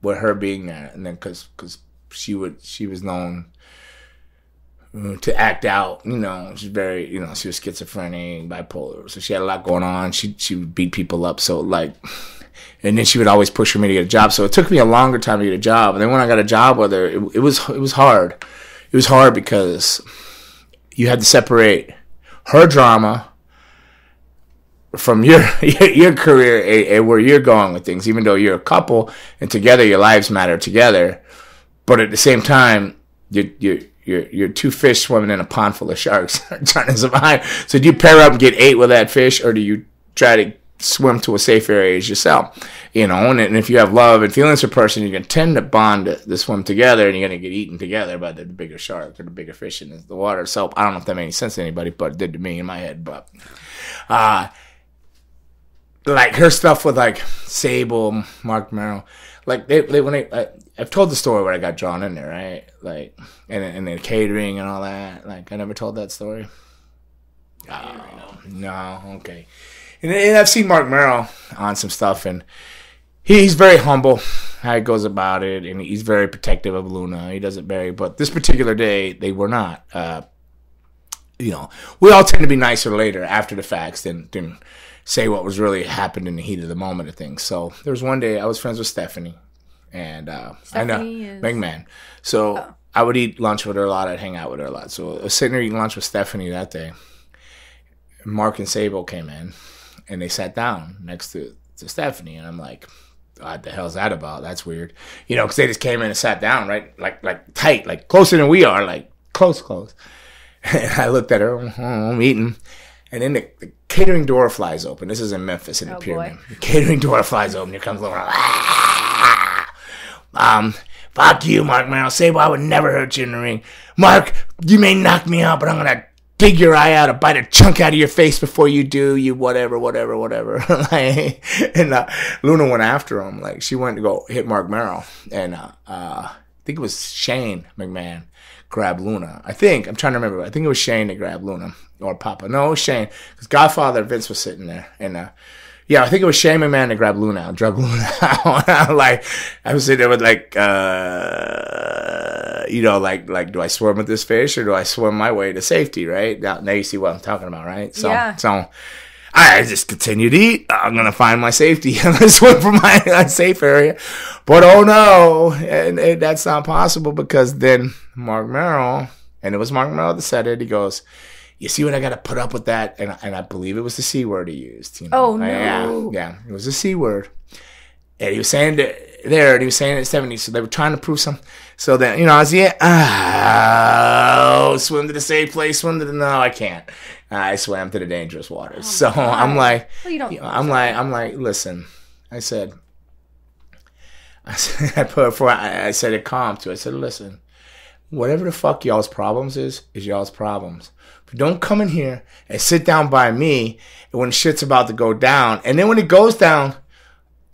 With her being there, and then because she was known to act out, you know, she's very, you know, she was schizophrenic, bipolar, so she had a lot going on. She would beat people up, so like, and then she would always push for me to get a job. So it took me a longer time to get a job, and then when I got a job with her, it was hard. It was hard because you had to separate her drama from your career and where you're going with things, even though you're a couple and together your lives matter together, but at the same time you're two fish swimming in a pond full of sharks trying to survive. So do you pair up and get ate with that fish, or do you try to swim to a safe area as yourself? You know, and if you have love and feelings for a person, you're gonna tend to bond to swim together, and you're gonna get eaten together by the bigger shark or the bigger fish in the water. So I don't know if that made any sense to anybody, but it did to me in my head. But like her stuff with like Sable, Mark Merrill, like I've told the story where I got drawn in there, right? Like and the catering and all that. Like I never told that story. Oh, no, okay. And I've seen Mark Merrill on some stuff, and he's very humble how he goes about it, and he's very protective of Luna. He doesn't bury, but this particular day they were not. You know, we all tend to be nicer later after the facts than say what was really happened in the heat of the moment of things. So there was one day I was friends with Stephanie, and Stephanie McMahon. So I would eat lunch with her a lot. I'd hang out with her a lot. So I was sitting there eating lunch with Stephanie that day. Mark and Sable came in, and they sat down next to Stephanie, and I'm like, what the hell's that about? That's weird, you know, because they just came in and sat down, right, like tight, like closer than we are, like close. And I looked at her. I'm eating. And then the catering door flies open. This is in Memphis in the Pyramid. The catering door flies open. Here comes Laura. Fuck you, Mark Merrill. Sable, I would never hurt you in the ring. Mark, you may knock me out, but I'm going to dig your eye out or bite a chunk out of your face before you do. You whatever. And Luna went after him. Like, she went to go hit Mark Merrill. And I think it was Shane McMahon grabbed Luna. I'm trying to remember. I think it was Shane that grabbed Luna. Or Papa. No, it was Shane. Because Godfather Vince was sitting there. And, yeah, I think it was Shane McMahon that grabbed Luna out. Drug Luna out. I was sitting there with, do I swim with this fish or do I swim my way to safety, right? Now you see what I'm talking about, right? So, yeah. So I just continue to eat. I'm going to find my safety. I'm going to swim for my safe area. But, oh, no. And that's not possible, because then Mark Merrill, and it was Mark Merrill that said it, he goes, you see what I got to put up with that? And I believe it was the C word he used. You know? Oh, no. Yeah, it was the C word. And he was saying it there, and he was saying it in the 70s, so they were trying to prove something. So then, you know, I was, swim to the safe place, no, I can't. I swam to the dangerous waters. Oh, so God. I'm like, listen, I said, I said it calm too. I said, listen, whatever the fuck y'all's problems is y'all's problems. Don't come in here and sit down by me when shit's about to go down. And then when it goes down,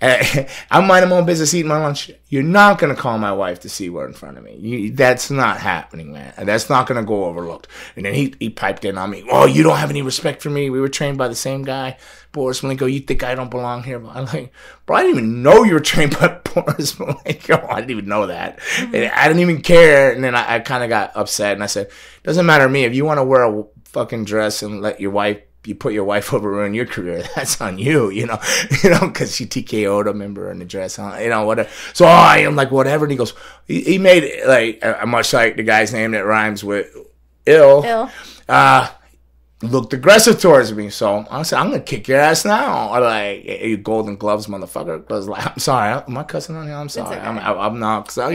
I'm minding my own business, eating my lunch. You're not going to call my wife the C word in front of me. That's not happening, man. That's not going to go overlooked. And then he piped in on me. Oh, you don't have any respect for me. We were trained by the same guy, Boris Malenko. You think I don't belong here? I'm like, bro, I didn't even know you were trained by Boris Malenko. I didn't even know that. And I didn't even care. And then I kind of got upset. And I said, doesn't matter to me. If you want to wear a fucking dress and let your wife you put your wife over, ruin your career, that's on you, because she TKO'd a member in the dress, whatever. So I am like, whatever. And he goes, he made it, like, much like the guy's name that rhymes with ill, looked aggressive towards me. So I said, I'm going to kick your ass now. Or like, hey, golden gloves, motherfucker. Because, like, I'm sorry. Am I cussing on you? I'm sorry. Okay. I'm not. Cause, I'm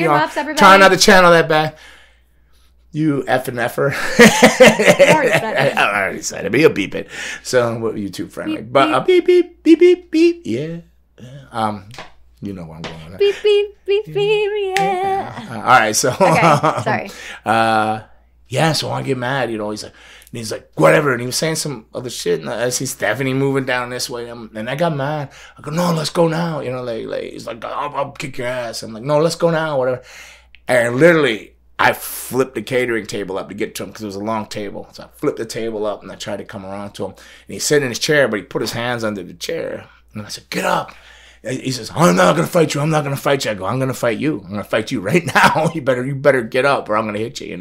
trying not to channel that bad. You effing effer. I already said it, but you'll beep it. So we're YouTube friendly. Beep, but beep, beep, beep, beep, beep. Yeah. You know where I'm going with that. Beep, beep, beep, beep, yeah. All right, so. Okay, sorry. Yeah, so I get mad, he's like, whatever. And he was saying some other shit. And I see Stephanie moving down this way. And I got mad. I go, no, let's go now. He's like, I'll kick your ass. I'm like, no, let's go now, whatever. And literally, I flipped the catering table up to get to him because it was a long table. So I flipped the table up and I tried to come around to him. And he's sitting in his chair, but he put his hands under the chair. And I said, get up. And he says, I'm not going to fight you. I'm not going to fight you. I go, I'm going to fight you. I'm going to fight you right now. You better get up or I'm going to hit you,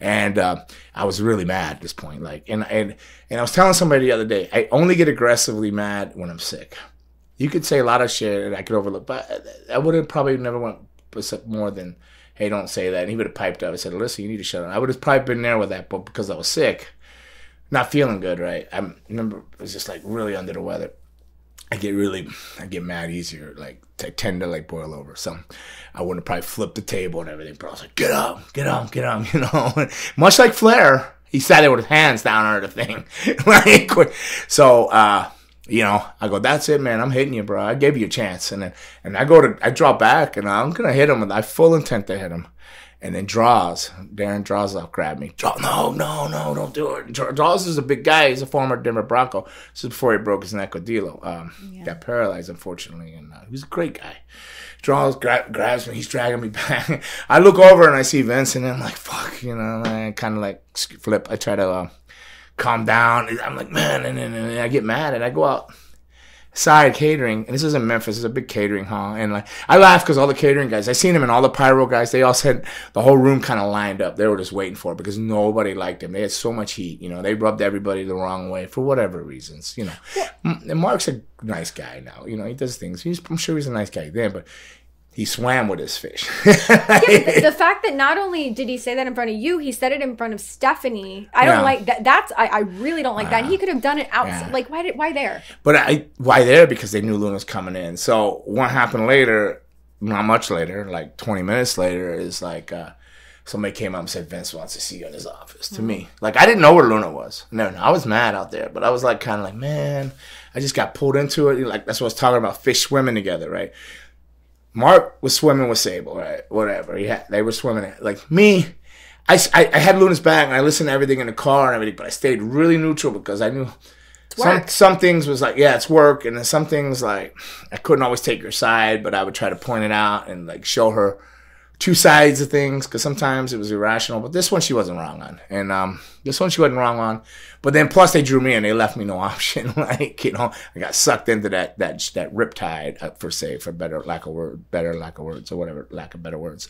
And I was really mad at this point. And I was telling somebody the other day, I only get aggressively mad when I'm sick. You could say a lot of shit and I could overlook, but I would have probably never went more than, hey, don't say that. And he would have piped up. I said, listen, you need to shut up. I would have probably been there with that, but because I was sick, not feeling good, right? I remember it was just like really under the weather. I get mad easier. Like I tend to like boil over. So I would have probably flipped the table and everything, but I was like, get up, get up, get up, Much like Flair, he sat there with his hands down under the thing. Like, so, I go, that's it, man. I'm hitting you, bro. I gave you a chance. And I draw back and I'm going to hit him. And I full intent to hit him. And then Darren draws up, grabbed me. No, don't do it. Draws is a big guy. He's a former Denver Bronco. This is before he broke his neck with D'Lo. Got paralyzed, unfortunately. And he was a great guy. Draws grabs me. He's dragging me back. I look over and I see Vince and I'm like, fuck, I kind of like flip. I try to, calm down. I'm like, man, and I get mad, and I go outside catering, and this is in Memphis. It's a big catering hall, and like I laugh because all the catering guys, I seen them, and all the pyro guys, they all said the whole room kind of lined up. They were just waiting for it because nobody liked them. They had so much heat, They rubbed everybody the wrong way for whatever reasons, Yeah. And Mark's a nice guy now, He does things. I'm sure he's a nice guy then, but. He swam with his fish. Yeah, the fact that not only did he say that in front of you, he said it in front of Stephanie. I don't like that. I really don't like that. And he could have done it outside. Yeah. Like, why there? But why there? Because they knew Luna's coming in. So what happened later, not much later, like 20 minutes later, is like somebody came up and said, Vince wants to see you in his office to me. Like, I didn't know where Luna was. No, I was mad out there. But I was like, kind of like, man, I just got pulled into it. Like, that's what I was talking about, fish swimming together, right? Mark was swimming with Sable, right? Whatever. They were swimming. Like me, I had Luna's back and I listened to everything in the car and everything, but I stayed really neutral because I knew some things was like, yeah, it's work. And then some things like, I couldn't always take her side, but I would try to point it out and like show her two sides of things because sometimes it was irrational. But this one she wasn't wrong on. And this one she wasn't wrong on. But then plus they drew me and they left me no option. Like, I got sucked into that riptide, per se, for lack of better words.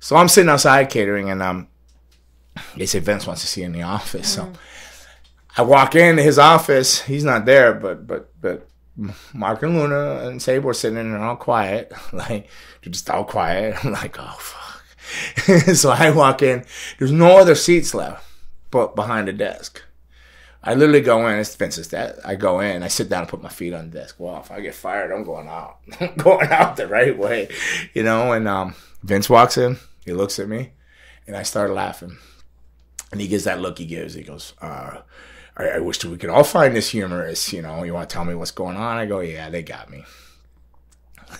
So I'm sitting outside catering and they say Vince wants to see you in the office. So I walk into his office. He's not there, but Mark and Luna and Sable were sitting in there all quiet. Like, they're just all quiet. I'm like, oh, fuck. So I walk in. There's no other seats left but behind the desk. I literally go in. It's Vince's desk. I go in. I sit down and put my feet on the desk. Well, if I get fired, I'm going out. I'm going out the right way. And Vince walks in. He looks at me. And I start laughing. And he gives that look he gives. He goes, I wish that we could all find this humorous, you want to tell me what's going on? I go, yeah, they got me.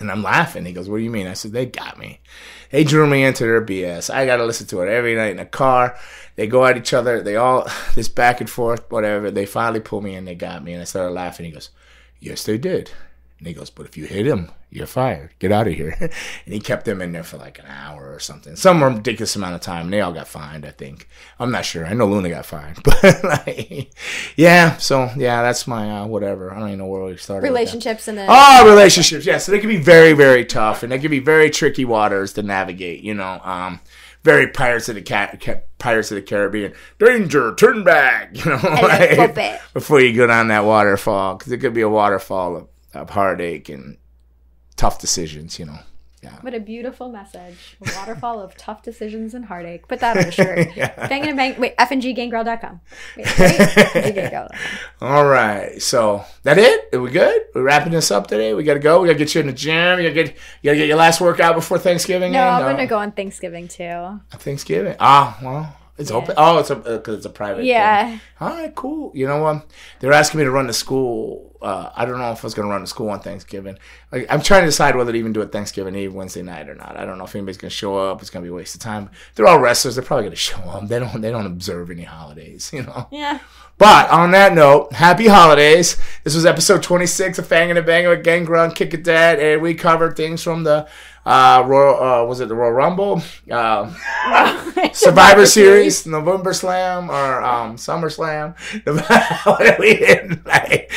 And I'm laughing. He goes, what do you mean? I said, they got me. They drew me into their BS. I got to listen to it every night in the car. They go at each other. They all, this back and forth, whatever. They finally pulled me in. They got me. And I started laughing. He goes, yes, they did. And he goes, but if you hit him, you're fired. Get out of here. And he kept them in there for like an hour or something. Some ridiculous amount of time. And they all got fined, I think. I'm not sure. I know Luna got fined. But yeah. So, yeah, that's my whatever. I don't even know where we started. Relationships and then. Oh, relationships. Yeah. So they can be very, very tough. And they can be very tricky waters to navigate, very Pirates of the Caribbean. Danger, turn back, you know, right? Before you go down that waterfall, because it could be a waterfall of heartache and tough decisions, you know. Yeah. What a beautiful message. A waterfall of tough decisions and heartache. Put that on a shirt. Yeah. Bang and bang. Wait, fnggangrel.com. All right. So, that it? Are we good? We're wrapping this up today? We got to go? We got to get you in the gym? You got to get your last workout before Thanksgiving? No, I'm going to go on Thanksgiving, too. Thanksgiving? Ah, well, it's open. Oh, it's because it's a private thing. All right, cool. You know what? They're asking me to run the school. I don't know if I was going to run to school on Thanksgiving. Like, I'm trying to decide whether to even do a Thanksgiving Eve Wednesday night or not. I don't know if anybody's going to show up. It's going to be a waste of time. They're all wrestlers. They're probably going to show up. They don't observe any holidays, you know. Yeah. But on that note, happy holidays. This was episode 26 of Fangin' and Bangin' with Gangrel and Kid Cadet, and we covered things from the Royal Rumble, Survivor Series, November Slam, or Summer Slam. What are we in, like?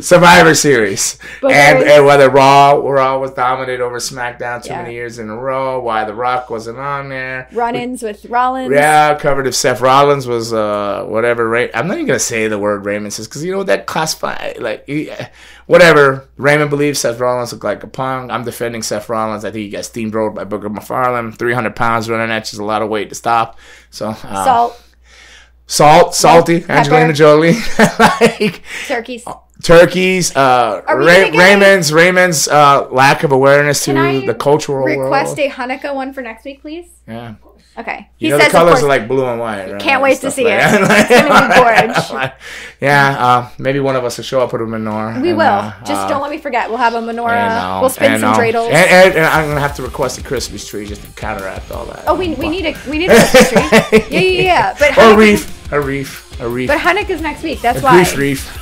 Survivor Series, and whether Raw was dominant over SmackDown too many years in a row, why The Rock wasn't on there, run-ins with Rollins, covered if Seth Rollins was whatever. I'm not even gonna say the word Raymond says, because you know that classified whatever Raymond believes. Seth Rollins looked like a punk. I'm defending Seth Rollins. I think he got steamrolled by Booger McFarland. 300 pounds running at you's a lot of weight to stop. So salty, pepper. Angelina Jolie, like turkeys. Raymond's lack of awareness to the cultural world. Request a Hanukkah one for next week, please. Yeah. Okay. He says the colors are like blue and white. Right? Can't wait to see it. Like, it's gonna be gorgeous. Yeah. Maybe one of us will show up with a menorah. We will. Just don't let me forget. We'll have a menorah. We'll spin some dreidels. And I'm gonna have to request a Christmas tree just to counteract all that. Oh, we need a Christmas tree. Yeah. But or a wreath. But Hanukkah's next week. That's why. Wreath.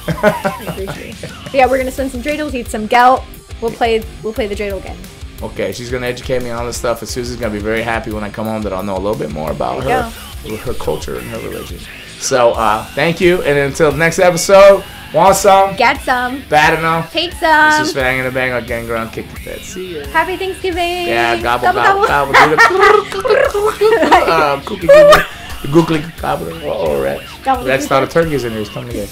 Yeah, we're gonna spin some dreidels, eat some gelt. We'll play the dreidel game. Okay, she's going to educate me on all this stuff, and Susie's going to be very happy when I come home that I'll know a little bit more about her culture and her religion. So, thank you, and until next episode, want some? Get some. Bad enough. Take some. This is Fangin' and Bangin' with Gangrel and Kid Cadet. See ya. Happy Thanksgiving. Yeah, gobble, gobble, gobble. Cookie, googly, gobble. All right. That's not a turkey, it's coming again.